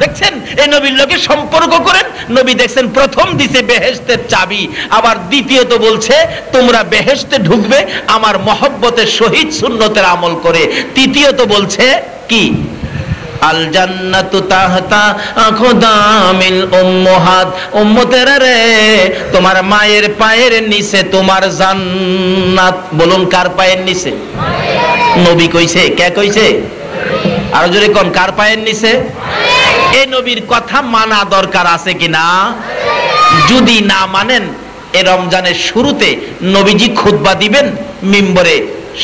দেখছেন এই নবীর লগে সম্পর্ক করেন নবী দেখছেন প্রথম দিছে বেহেশতের চাবি আবার দ্বিতীয়ত বলছে তোমরা বেহেশতে ঢুকবে আমার মহব্বতের সহিত সুন্নতের আমল করে তৃতীয়ত বলছে কি আল জান্নাতু তাহতা আকদামিল উম্মাহাত উম্মতেরা রে তোমার মায়ের পায়ের নিচে তোমার জান্নাত বলুন কার পায়ের নিচে নবী কইছে কে কইছে আর জোরে কোন কার পায়ের নিচে এই নবীর কথা মানা দরকার আছে কিনা যদি না মানেন এই রমজানের শুরুতে নবীজি খুতবা দিবেন মিম্বরে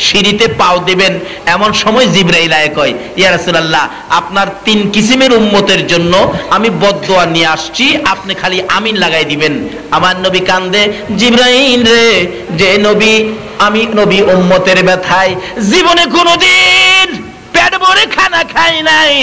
সিঁড়িতে পাও দিবেন এমন সময় জিবরাইল আয়ে কয় ইয়া রাসূলুল্লাহ আপনার তিন কিসিমের উম্মতের জন্য আমি বদদোয়া নিয়ে আসছি আপনি খালি আমিন লাগাই দিবেন আমার নবী কান্দে জিবরাইল রে যে নবী আমি নবী উম্মতের ব্যথায় জীবনে কোনোদিন পেট ভরে খানা খাই নাই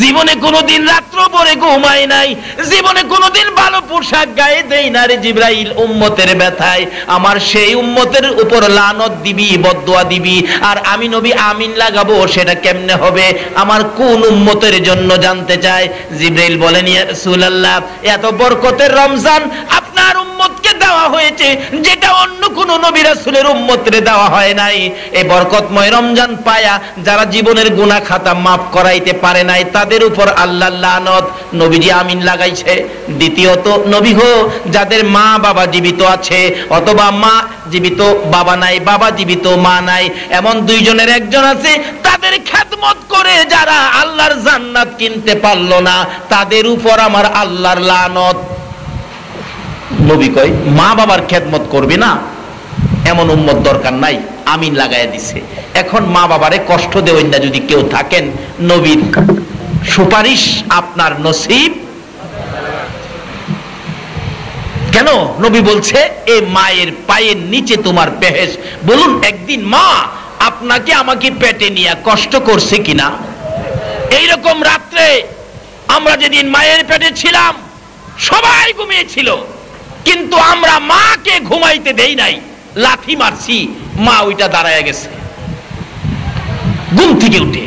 জীবনে কোনোদিন রাত্র ভরে ঘুমাই নাই জীবনে কোনোদিন ভালো পোশাক গায়ে দেই না রে জিবরাইল উম্মতের ব্যথায় আমার সেই উম্মতের উপর লানত দিবি বদদোয়া দিবি আর আমি নবী আমিন লাগাবো সেটা কেমনে হবে আমার কোন উম্মতের জন্য জানতে চাই জিবরাইল বলেন ইয়া রাসূলুল্লাহ এত বরকতের রমজান আপনার উম্মতকে দেওয়া হয়েছে যেটা অন্য কোন নবী রাসূলের উম্মতরে দেওয়া হয় নাই এই বরকতময় রমজান পায়া যারা জীবন गुना खाता माफ कराइते पारे नाई तादेर उपर आल्लाह लानत नबीजी आमीन लागाइछे द्वितीयत नबी हो जादेर मा बाबा जीवित आछे अथवा मा जीवित बाबा नाई बाबा जीवित मा नाई एमन दुइजनेर एकजन आछे तादेर खिदमत करे जारा आल्लाहर जान्नात किनते पारलो ना तादेर उपर आमार आल्लाहर लानत नबी कय मा बाबार खिदमत करबे ना এমন উম্মত দরকার নাই আমিন লাগায় দিছে এখন মা বাবারে কষ্ট দেওয়েন না যদি কেউ থাকেন নবীর সুপারিশ আপনার নসিব কেন নবী বলছে এই মায়ের পায়ের নিচে তোমার বেহেশ বলুন একদিন মা আপনাকে আমাকে পেটে নিয়ে কষ্ট করছে কিনা এই রকম রাতে আমরা যেদিন মায়ের পেটে ছিলাম সবাই ঘুমিয়েছিল কিন্তু আমরা মাকে ঘুমাইতে দেই নাই লাথি মারছি মা ওইটা দাঁড়ায় গেছে ঘুম থেকে উঠে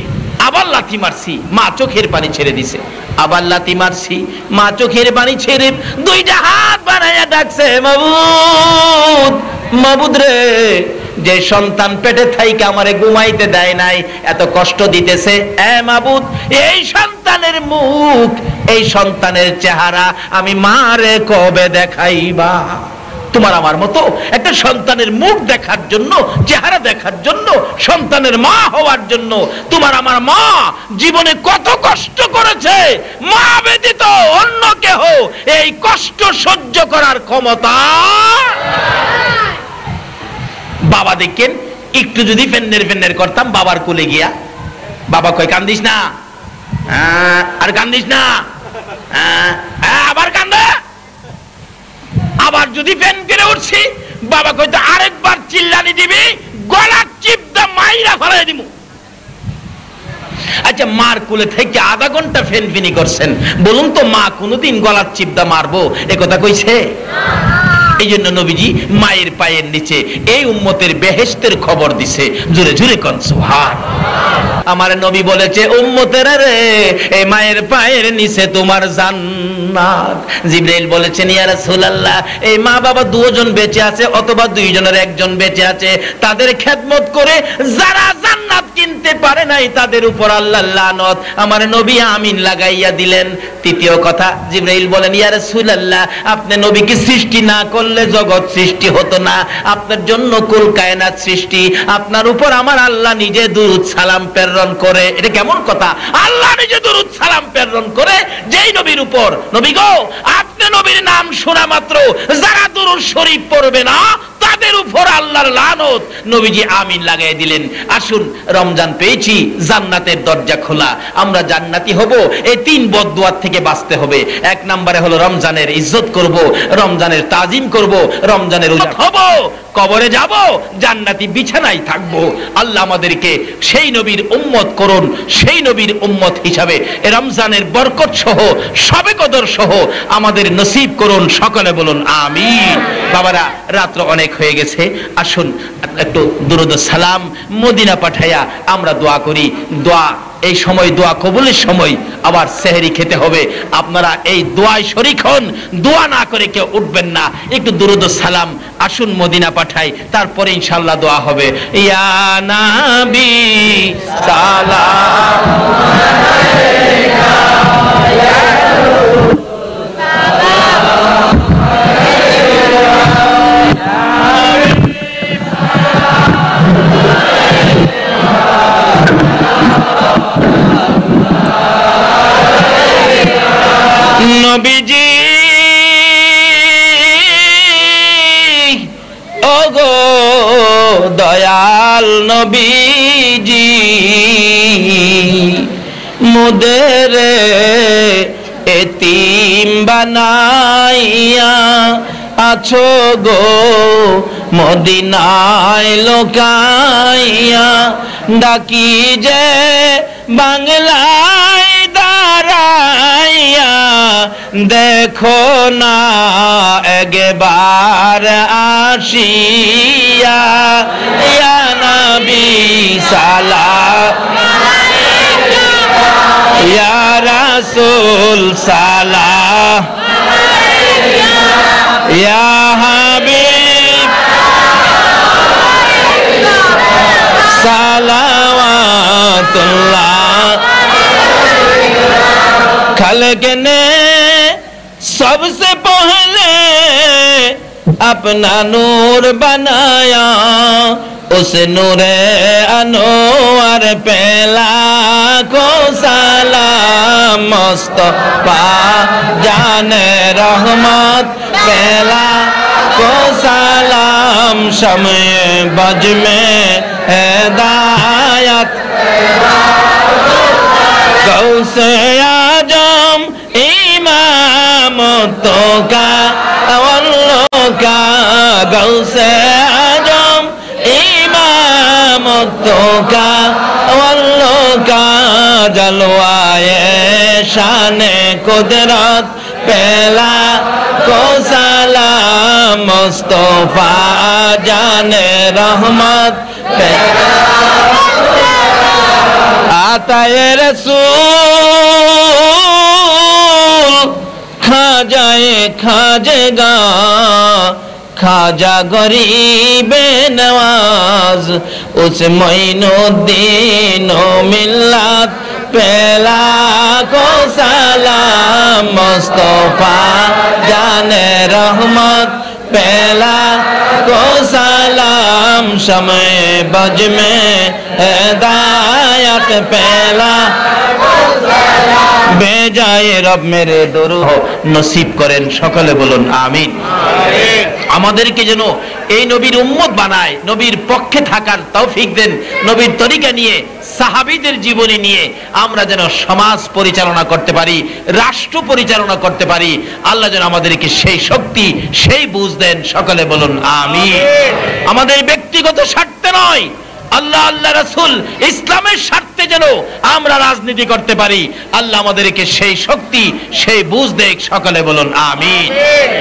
আবার লাথি মারছি মা চোখের পানি ছেড়ে দিছে আবার লাথি মারছি মা চোখের পানি ছেড়ে দুইটা হাত বাড়ায়া ডাকছে মাবুদ মাবুদ রে যে সন্তান পেটে থাইকে আমারে ঘুমাইতে দেয় নাই এত কষ্ট দিতেছে এ মাবুদ এই সন্তানের মুখ এই সন্তানের চেহারা আমি মারে কবে দেখাইবা तुम्हारा आमार मतो एक सन्तानेर मुख देखार जन्नो चेहरा देखार जन्नो सन्तानेर मा होवार जन्नो तुम्हारा आमार मा जीवने कत कष्ट करेछे मा व्यतीत अन्य केह एई कष्ट सह्य करार क्षमता बाबा देखें एकटू जदि फेन्नेर फेन्नेर करताम बाबार कोले गिया बाबा कय कांदिस ना आर कांदिस ना आबार कांदा मायेर पायेर नीचे उम्मतेर बेहेश्तेर खबर दिसे जुरे जुरे कौन सुभान आमार नबी बोलेछे उम्मतेर रे मायेर पायेर नीचे तुम्हार तृतीय कथा जिब्राइल बोलेन या रसूलल्लाह आपने नबी की सृष्टि ना करले जगत सृष्टि हतो ना आपनार जन्य कुल कायनात सृष्टि आपनार उपर आमार आल्लाह निजे दुरूद सालाम प्रेरण करे एटा केमन कथा आल्लाह निजे दुरूद सालाम प्रेरण करे जेई नबीर उपर नबी गो आपने नबीर नाम शोना मात्र जरा दुरूद शरीफ पड़बे ना तादेर उपर आल्लाहर लानत नबीजी आमीन लागाय दिलेन आसुन रमजान पेयेछि জান্নাতের दरजा খোলা আমরা জান্নাতি হব এই তিন বদদুয়া থেকে বাঁচতে হবে এক নম্বরে হলো রমজানের इज्जत করব রমজানের তাজিম করব রমজানের রোজা হব কবরে যাব জান্নাতি বিছানায় থাকব আল্লাহ আমাদেরকে সেই নবীর উম্মত করুন সেই নবীর উম্মত হিসাবে এই রমজানের বরকত সহ সবে কদর সহ আমাদের নসিব করুন সকলে বলুন আমিন বাবারা রাত অনেক হয়ে গেছে আসুন একটু দুরুদ সালাম মদিনা পাঠায়া আমরা দোয়া করি দোয়া এই সময় দোয়া কবুলের সময় আবার সেহরি খেতে হবে আপনারা এই দোয়ায় শরীক হন দোয়া না করে কেউ উঠবেন না একটু দুরুদ সালাম আসুন মদিনা পাঠাই তারপরে ইনশাআল্লাহ দোয়া হবে ইয়া নবী সালাম আলাইকা ইয়া রাসূল সালাম নবীজি ওগো দয়াল নবীজি মোদের এতিম বানাইয়া আছো গো মদিনায় লোকাইয়া ডাকি যে বাংলায় দাঁড়াইয়া দেখো না একবার আসিয়া ইয়া নবী সালাম আলাইকা ইয়া রাসূল সালাম আলাইকা ইয়া হাবিব সালাওয়াতুল্লাহ खलक ने सबसे पहले अपना नूर बनाया उस नूरे अनोर पहला को सलाम मुस्तफा जाने रहमत पहला को सलाम शम्य बज में हिदायत गौसे आजम इमाम तो का अवलों का गौसे आजम इमाम तो का अवलों का जलवाए शाने कुदरत पहला को सलाम मुस्तफा जाने रहमत आता है रसूल खा जाएगा खाजा गरीब नवाज उस मोइनुद्दीन मिल्लत पहला को सलाम मुस्तफा जाने रहमत पहला को सलाम समय बज में हिदायत पहला बेजाए रब मेरे दुरूद नसीब करें सकले बोलुन आमीन। আমাদেরকে যেন এই নবীর উম্মত বানায়, নবীর পক্ষে থাকার তৌফিক দেন, নবীর তরিকা নিয়ে সাহাবীদের জীবনী নিয়ে আমরা যেন সমাজ পরিচালনা করতে পারি, রাষ্ট্র পরিচালনা করতে পারি। আল্লাহ যেন আমাদেরকে সেই শক্তি সেই বুঝ দেন, সকলে বলুন আমিন। আমাদের ব্যক্তিগত স্বার্থে নয়, আল্লাহ আল্লাহ রাসূল ইসলামের স্বার্থে যেন আমরা রাজনীতি করতে পারি। আল্লাহ আমাদেরকে সেই শক্তি সেই বুঝ দেখ, সকলে বলুন আমিন।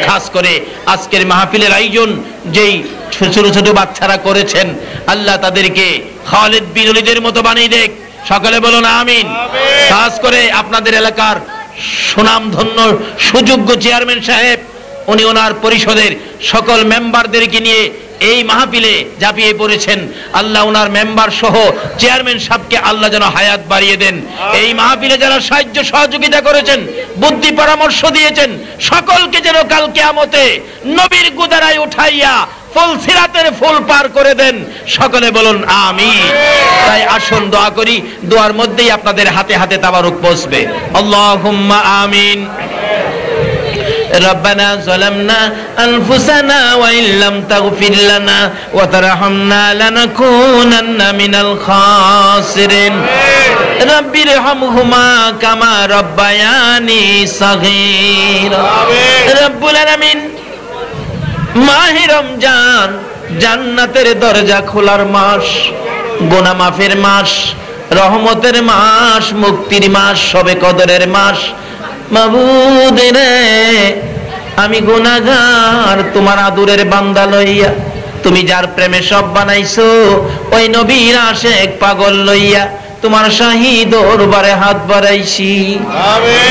খাস করে আজকের মাহফিলের আয়োজন যেই ছোট ছোট বাচ্চারা করেছেন, আল্লাহ তাদেরকে খালিদ বিন ওলীদের মতো বানিয়ে দেখ, সকলে বলুন আমিন। খাস করে আপনাদের এলাকার সুনামধন্য সুযোগ্য চেয়ারম্যান সাহেব, উনি ওনার পরিষদের সকল মেম্বারদেরকে নিয়ে এই মাহফিলে জাপিয়ে পড়েছেন। আল্লাহ ওনার মেম্বার সহ চেয়ারম্যান সাহেবকে আল্লাহ যেন হায়াত বাড়িয়ে দেন। এই মাহফিলে যারা সাহায্য সহযোগিতা করেছেন, বুদ্ধি পরামর্শ দিয়েছেন, সকলকে যেন কাল কিয়ামতে নবীর গুদারায় উঠাইয়া ফুল সিরাতের ফুল পার করে দেন, সকলে বলুন আমিন। তাই আসুন দোয়া করি, দোয়ার মধ্যেই আপনাদের হাতে হাতে তাবারুক পৌঁছবে। আল্লাহুম্মা আমিন। ربنا ظلمنا أنفسنا وإن لم تغفر لنا وترحمنا لنكونن من الخاسرين رب ارحمهما كما ربياني صغيرا رب العالمين ماه رمضان জান্নাতের দরজা খোলার মাস, গুনাহ মাফের মাস, রহমতের মাস, মুক্তির মাস, শবে কদরের মাস। মাবুদ রে আমি গুনাহগার, তোমার আদুরের বান্দা লইয়া, তুমি যার প্রেমে সব বানাইছো ওই নবীর আশেক পাগল লইয়া, তোমার শাহী দরবারে হাত বাড়াইছি।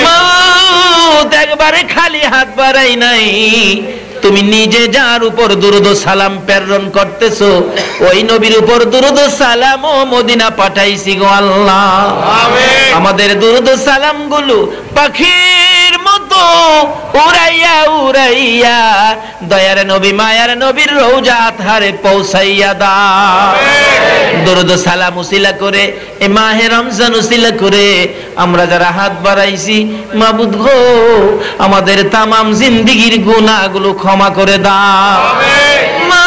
মাবুদ একবারে খালি হাত বাড়াই নাই, তুমি নিজে যার উপর দুরুদ ও সালাম প্রেরণ করতেছো ওই নবীর উপর দুরুদ ও সালাম ও মদিনা পাঠাইছি গো আল্লাহ। আমিন। আমাদের দুরুদ ও সালাম গুলো পাখির মতো উড়াইয়া উড়াইয়া দয়ার নবী মায়ার নবীর রওজা আতহারে পৌঁছাইয়া দাও। আমিন। দুরুদ ও সালাম উসিলা করে, এ মাহে রমজান উসিলা করে আমরা যারা হাত বাড়াইছি মাবুদ গো, আমাদের তামাম জিন্দেগীর গুনাহগুলো ক্ষমা করে দাও। মা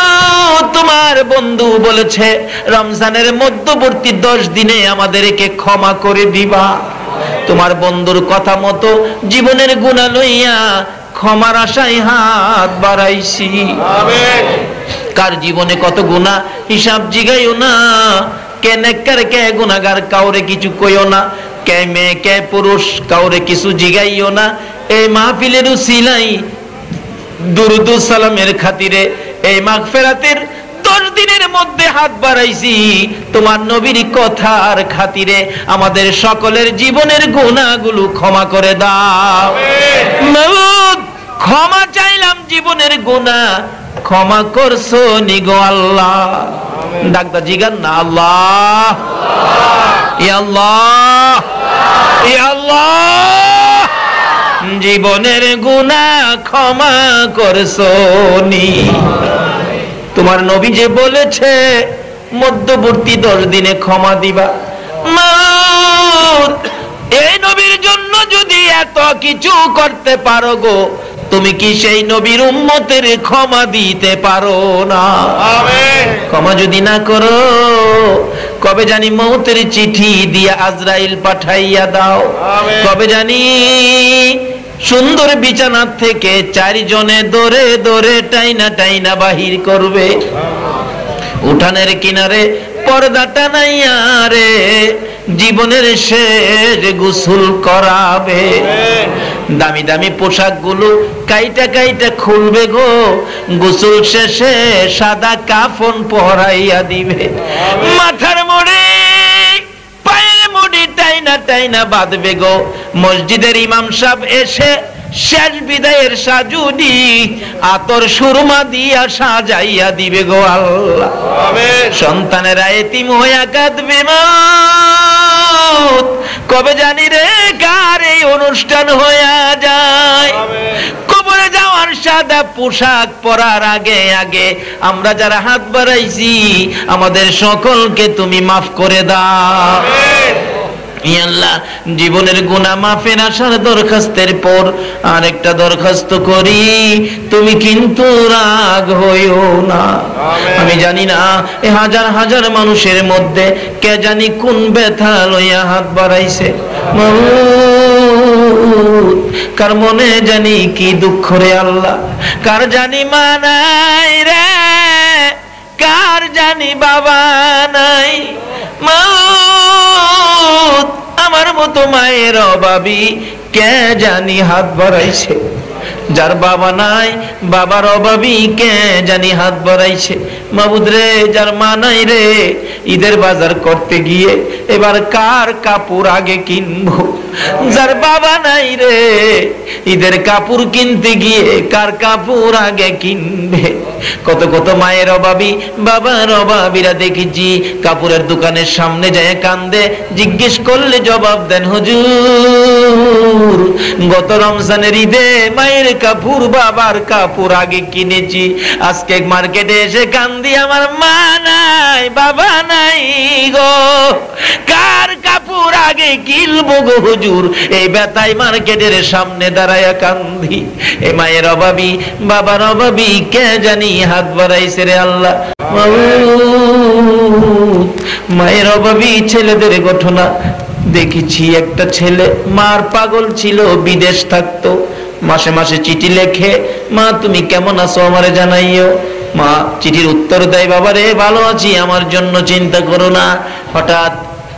তোমার বন্ধু বলেছে রমজানের মধ্যবর্তী 10 দিনে আমাদেরকে ক্ষমা করে দিবা। তোমার বন্ধুর কথা মতো জীবনের গুনাহ লইয়া ক্ষমার আশায় হাত বাড়াইছি। কার জীবনে কত গুনাহ হিসাব জিগাইও না, কে নেককার কে গুনাহগার কাউরে কিছু কইও না, কে মেয়ে কে পুরুষ কাউরে কিছু জিগাইও না। এই মাহফিলের উসিলাই দুরুদ ও সালামের খাতিরে এই মাগফিরাতের 10 দিনের মধ্যে হাত বাড়াইছি। তোমার নবীর কথার খাতিরে আমাদের সকলের জীবনের গুনাহগুলো ক্ষমা করে দাও। আমিন। ক্ষমা চাইলাম জীবনের গুনাহ, ক্ষমা করছো নিগো আল্লাহ। ডাকদা জিগান না, আল্লাহ ইয়া আল্লাহ ইয়া আল্লাহ জীবনের গুনাহ ক্ষমা করছনি। তোমার নবী যে বলেছে মধ্যবর্তী 10 দিনে ক্ষমা দিবা, এই নবীর জন্য যদি এত কিছু করতে পারো গো, তুমি কি সেই নবীর উম্মতের ক্ষমা দিতে পারো না? আমিন। ক্ষমা যদি না করো কবে জানি মউতের চিঠি দিয়া আজরাইল পাঠাইয়া দাও। আমিন। কবে জানি সুন্দর বিছানা থেকে 4 জনে দরে দরে টাইনা টাইনা বাহির করবে। উঠানের কিনারে পর্দা টানাইয়া রে জীবনের শেষ গোসল করাবে। দামি দামি পোশাকগুলো কাইটা কাইটা খুলবে গো, গোসল শেষে সাদা কাফন পরাইয়া দিবে। মাথার মোড়ে পায়ের মুঠি টাইনা টাইনা বাঁধবে গো। মসজিদের ইমাম সাহেব এসে শেষ বিদায়ের সাজুদি আতর সুরমা দিয়া সাজাইয়া দিবে গো আল্লাহ। আমিন। সন্তানেরা এতিম হইয়া কাঁদবে, মা কবে জানি রে কার এই अनुष्ठान होया जाए कबरे जाওয়ার সাদা পোশাক পরার আগে আগে আমরা যারা হাত বাড়াইছি আমাদের সকলকে তুমি maaf করে দাও আমিন জীবনের গুনাহ মাফের আশার দরখাস্তের পর আরেকটা দরখাস্ত করি তুমি কিন্তু রাগ হইও না। আমি জানি না এই হাজার হাজার মানুষের মধ্যে কে জানি কোন ব্যথা লইয়া হাত বাড়াইছে কার মনে জানি কি দুঃখ রে আল্লাহ কার জানি মা নাই রে কার জানি বাবা নাই মউত আমার মতো মায়ের অভাবী কে জানি হাত বাড়াইছে যার বাবা নাই বাবার অভাবী কে জানি হাত বাড়াইছে মাবুদ রে যার মা নাই রে ঈদের বাজার করতে গিয়ে এবার কার কাপড় আগে কিনবো যার বাবা নাই রে ঈদের কাপড় কিনতে গিয়ে কার কাপড় আগে কিনবে কত কত মায়ের অভাবী বাবার অভাবীরা দেখেছি কাপড়ের দোকানের সামনে যায় কান্দে জিজ্ঞেস করলে জবাব দেন হুজুর গত রমজানের ঈদে মায়ের কাপড় বাবার কাপড় আগে কিনেছি আজকে মার্কেটে এসে কান্দি আমার মা নাই বাবা নাই গো কার কাপড় আগে কিনবো গো হুজুর এই বেতাই মার্কেটের সামনে দাঁড়ায়া কান্দি এ মায়ের অভাবী বাবার অভাবী কে জানি হাত বাড়াইছে রে আল্লাহ মায়ের অভাবী ছেলেদের ঘটনা দেখেছি একটা ছেলে মার পাগল ছিল বিদেশ থাকতো মাসে মাসে চিঠি লেখে মা তুমি কেমন আছো আমারে জানাইও মা চিঠির উত্তর দেয় বাবা রে ভালো আছি আমার জন্য চিন্তা করো না হঠাৎ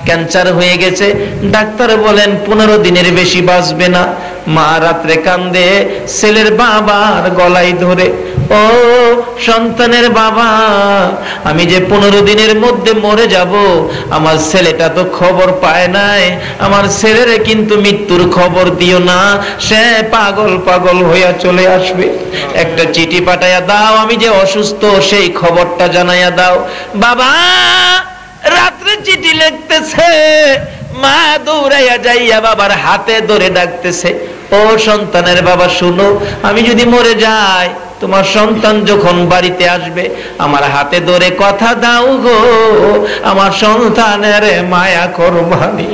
ক্যান্সার হয়ে গেছে ডাক্তার বলেন 15 দিনের বেশি বাঁচবে না মা রাত্রে কান্দে ছেলের বাবার গলায় ধরে ও সন্তানের বাবা আমি যে 15 দিনের মধ্যে মরে যাব আমার ছেলেটা তো খবর পায় নাই আমার ছেলের কিন্তু মৃত্যুর খবর দিও না সে পাগল পাগল হইয়া চলে আসবে একটা চিঠি পাঠাইয়া দাও আমি যে অসুস্থ সেই খবরটা জানাইয়া দাও বাবা রাত্রে চিঠি লিখতেছে মা দৌড়াইয়া যাইয়া বাবার হাতে ধরে ডাকতেছে ও সন্তানের বাবা শুনো আমি যদি মরে যাই তোমার সন্তান যখন বাড়িতে আসবে আমার হাতে ধরে কথা দাও গো আমার সন্তানের মায়া কোরবানি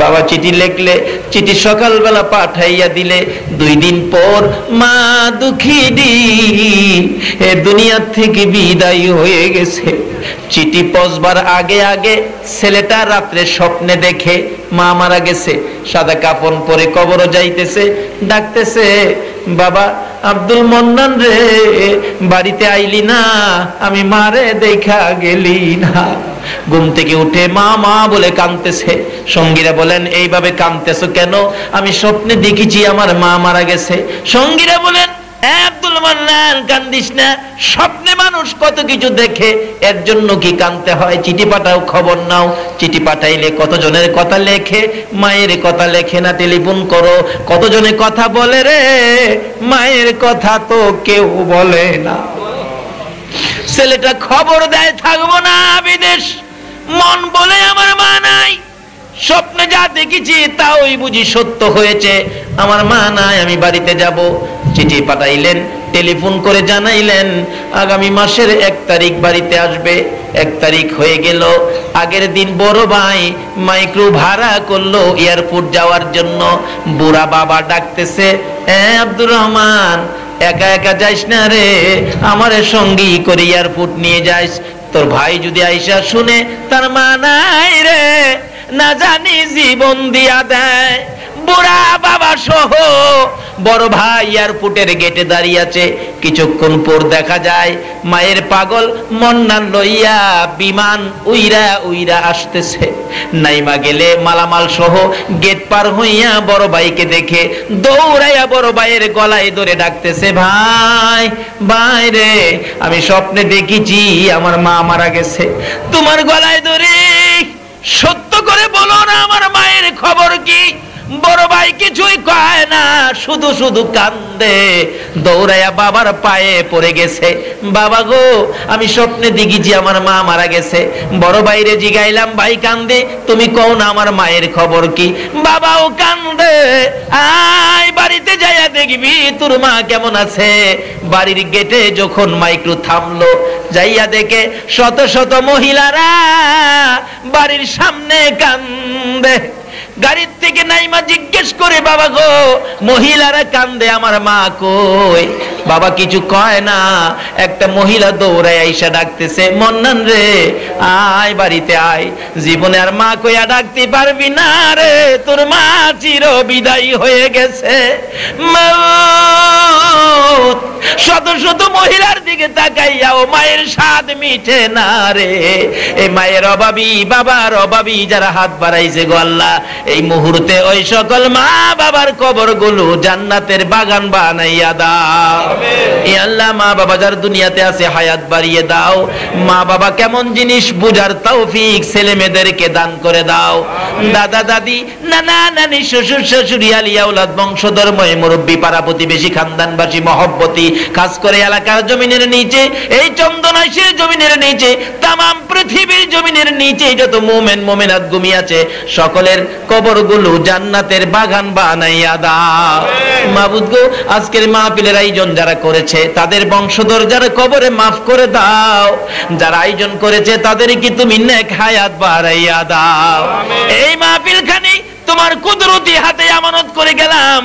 বাবা চিঠি লিখলে চিঠি সকালবেলা পাঠাইয়া দিলে 2 দিন পর মা দুঃখিনী এ দুনিয়া থেকে বিদায় হয়ে গেছে চিঠি পৌঁছবার আগে আগে ছেলেটা রাত্রে স্বপ্নে দেখে মা মারা গেছে সাদা কাফন পরে কবরে যাইতেছে ডাকতেছে বাবা আব্দুল মন্নান রে বাড়িতে আইলি না আমি মারে দেখা গেলি না ঘুম থেকে উঠে মা মা বলে কাঁদতেছে সঙ্গীরা বলেন এইভাবে কাঁদতেছো কেন আমি স্বপ্নে দেখেছি আমার মা মারা গেছে সঙ্গীরা বলেন আব্দুল মান্নান কান্দিস না স্বপ্নে মানুষ কত কিছু দেখে এর জন্য কি কাঁদতে হয় চিঠি পাঠাও খবর নাও চিঠি পাঠাইলে কতজনের কথা লেখে মায়ের কথা লেখে না টেলিফোন করো কতজনে কথা বলে রে মায়ের কথা তো কেউ বলে না ছেলেটা খবর দেয় থাকবো না বিদেশ মন বলে আমার মা নাই স্বপ্নে যা দেখেছি তা ওই বুঝি সত্য হয়েছে আমার মা নাই আমি বাড়িতে যাব চিঠি পাঠাইলেন টেলিফোন করে জানাইলেন আগামী মাসের 1 তারিখ বাড়িতে আসবে 1 তারিখ হয়ে গেল আগের দিন বড় ভাই মাইক্রো ভাড়া করলো এয়ারপোর্ট যাওয়ার জন্য বুড়া বাবা ডাকতেছে আব্দুর রহমান একা একা যাইস না রে আমার সঙ্গী করে এয়ারপোর্ট নিয়ে যাইস তোর ভাই যদি আইসা শুনে তার মা নাই রে না জানি জীবন দিয়া দেয় বুড়া বাবা সহ বড় ভাই এয়ারপোর্টের গেটে দাঁড়িয়ে আছে কিছুক্ষণ পর দেখা যায় মায়ের পাগল মন্নান লইয়া বিমান উইরা উইরা আসতেছে নাইমা গেলে মালামাল সহ গেট পার হইয়া বড় ভাইকে দেখে দৌড়াইয়া বড় ভাইয়ের গলায় ধরে ডাকতেছে ভাই ভাই রে আমি স্বপ্নে দেখেছি আমার মা মারা গেছে তোমার গলায় ধরে সত্য করে বলো না আমার মায়ের খবর কি बड़ भाई किछुई कয় না শুধু শুধু কান্দে দৌড়ায়া বাবার পায়ে পড়ে গেছে বাবা গো আমি স্বপ্নে দেখেছি আমার মা মারা গেছে বড় ভাইরে জিগাইলাম ভাই কান্দে তুমি কও না আমার মায়ের খবর কি বাবাও কান্দে আয় বাড়িতে যায়া দেখবি তোর মা কেমন আছে বাড়ির গেটে যখন মাইক্রো থামলো যাইয়া দেখে শত শত মহিলারা বাড়ির সামনে কান্দে गाड़ी থেকে নাইমা জিজ্ঞেস করে বাবা গো মহিলারা কান্দে আমার মা কই বাবা কিছু কয় না একটা মহিলা দৌড়ায় আইসা ডাকতেছে মন্নান রে আয় বাড়িতে আয় জীবনে আর মা কইয়া ডাকতে পারবি না রে তোর মা চির বিদায় হয়ে গেছে মওত শত শত মহিলার দিকে তাকাইয়া ও মায়ের স্বাদ মিঠে না রে এই মায়ের অভাবী বাবার অভাবী যারা হাত বাড়াইছে গো আল্লাহ এই মুহূর্তে ওই সকল মা বাবার কবরগুলো জান্নাতের বাগান বানাইয়া দাও এ আল্লাহ মা বাবা যারা দুনিয়াতে আছে হায়াত বাড়িয়ে দাও মা বাবা কেমন জিনিস বুঝার তৌফিক ছেলে মেয়েদেরকে দান করে দাও দাদা দাদি নানা নানি শ্বশুর শাশুড়ি আলিয়া ওলাদ বংশধর ময় মুরব্বী পাড়া প্রতিবেশী খানদানবাসী মহব্বতী খাস করে এলাকার জমিনের নিচে এই চন্দনাইশের জমিনের নিচে তামাম পৃথিবীর জমিনের নিচে যত মুমিন মুমিনাত ঘুমিয়ে আছে সকলের কবরগুলো জান্নাতের বাগান বানাইয়া দাও মাবুদ গো আজকের মাহফিলের আয়োজন যারা করেছে তাদের বংশধর যারা কবরে মাফ করে দাও যারা আয়োজন করেছে তাদের কি তুমি নেক হায়াত বাড়াইয়া দাও এই মাহফিলখানি তোমার কুদরতি হাতে আমানত করে গেলাম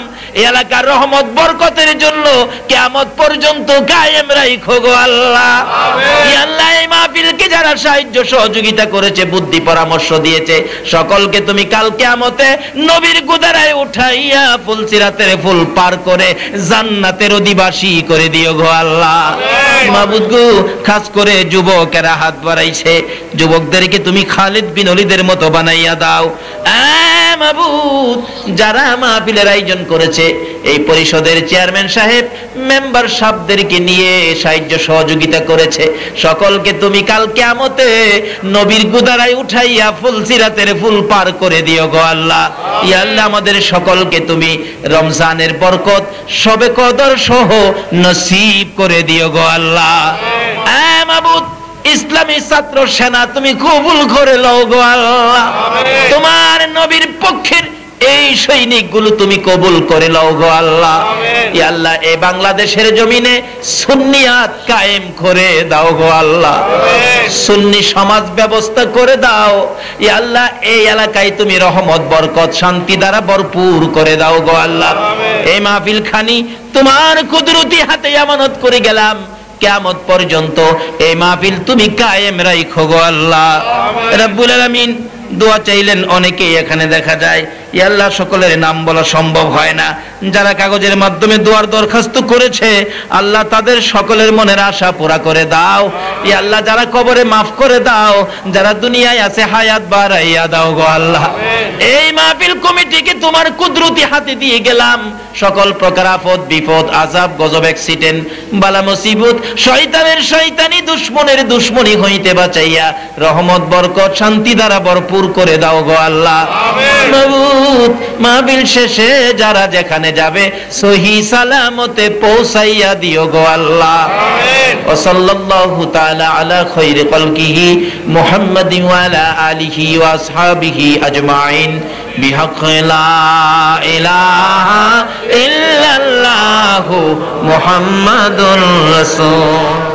এলাকার রহমত বরকতের জন্য কিয়ামত পর্যন্ত কায়েম রাখো গো আল্লাহ আমিন আল্লাহ এই মাহফিলকে যারা সাহায্য সহযোগিতা করেছে বুদ্ধি পরামর্শ দিয়েছে সকলকে তুমি কাল কিয়ামতে নবীর গুদারায় উঠাইয়া ফুল সিরাতের ফুল পার করে জান্নাতের অধিবাসী করে দিও গো আল্লাহ আমিন মাবুদ গো খাস করে যুবকেরা হাত বাড়াইছে যুবকদেরকে তুমি খালিদ বিন ওলীদের মতো বানাইয়া দাও মাবুদ যারা মাহফিলের আয়োজন করেছে এই পরিষদের চেয়ারম্যান সাহেব মেম্বার সাহেবদেরকে নিয়ে সাহায্য সহযোগিতা করেছে সকলকে তুমি কাল কিয়ামতে নবীর গুদারায় উঠাইয়া ফুল সিরাতের ফুল পার করে দিও গো আল্লাহ ইয়া আল্লাহ আমাদের সকলকে তুমি রমজানের বরকত শবে কদর সহ নসিব করে দিও গো আল্লাহ আয় মাবুদ ইসলামী ছাত্র সেনা তুমি কবুল করে লও গো আল্লাহ আমিন তোমার নবীর পক্ষের এই সৈনিকগুলো তুমি কবুল করে লও গো আল্লাহ আমিন ইয়া আল্লাহ এই বাংলাদেশের জমিনে সুন্নিয়াত কায়েম করে দাও গো আল্লাহ আমিন সুন্নি সমাজ ব্যবস্থা করে দাও ইয়া আল্লাহ এই এলাকায় তুমি রহমত বরকত শান্তি দ্বারা ভরপুর করে দাও গো আল্লাহ আমিন এই মাহফিলখানি তোমার কুদরতি হাতে আমানত করে গেলাম কিয়ামত পর্যন্ত এই মাহফিল তুমি কায়েম রাখো গো আল্লাহ রব্বুল আলামিন দোয়া চাইলেন অনেকেই এখানে দেখা যায় ইয়া আল্লাহ সকলের নাম বলা সম্ভব হয় না যারা কাগজের মাধ্যমে দোয়ার দরখাস্ত করেছে আল্লাহ তাদের সকলের মনের আশা পুরা করে দাও ইয়া আল্লাহ যারা কবরে মাফ করে দাও যারা দুনিয়ায় আছে হায়াত বাড়াইয়া দাও গো আল্লাহ এই মাহফিল কমিটিকে তোমার কুদরতি হাতে দিয়ে গেলাম সকল প্রকার আফত বিপদ আযাব গজব অ্যাক্সিডেন্ট বালা মুসিবত শয়তানের শয়তানি দুশমনের দুশমনি হইতে বাঁচাইয়া রহমত বরকত শান্তি দ্বারা ভরপুর করে দাও গো আল্লাহ আমিন মাহফিল শেষে যারা যেখানে যাবে সহি সালামতে পৌঁছাইয়া দিও গো আল্লাহ আমিন ও সাল্লাল্লাহু তাআলা আলা খায়রি কলকিহি মুহাম্মাদিন ওয়া আলা আলিহি ওয়া আসহাবিহি আজমাইন বিহাক্কি লা ইলাহা ইল্লাল্লাহু মুহাম্মাদুর রাসূল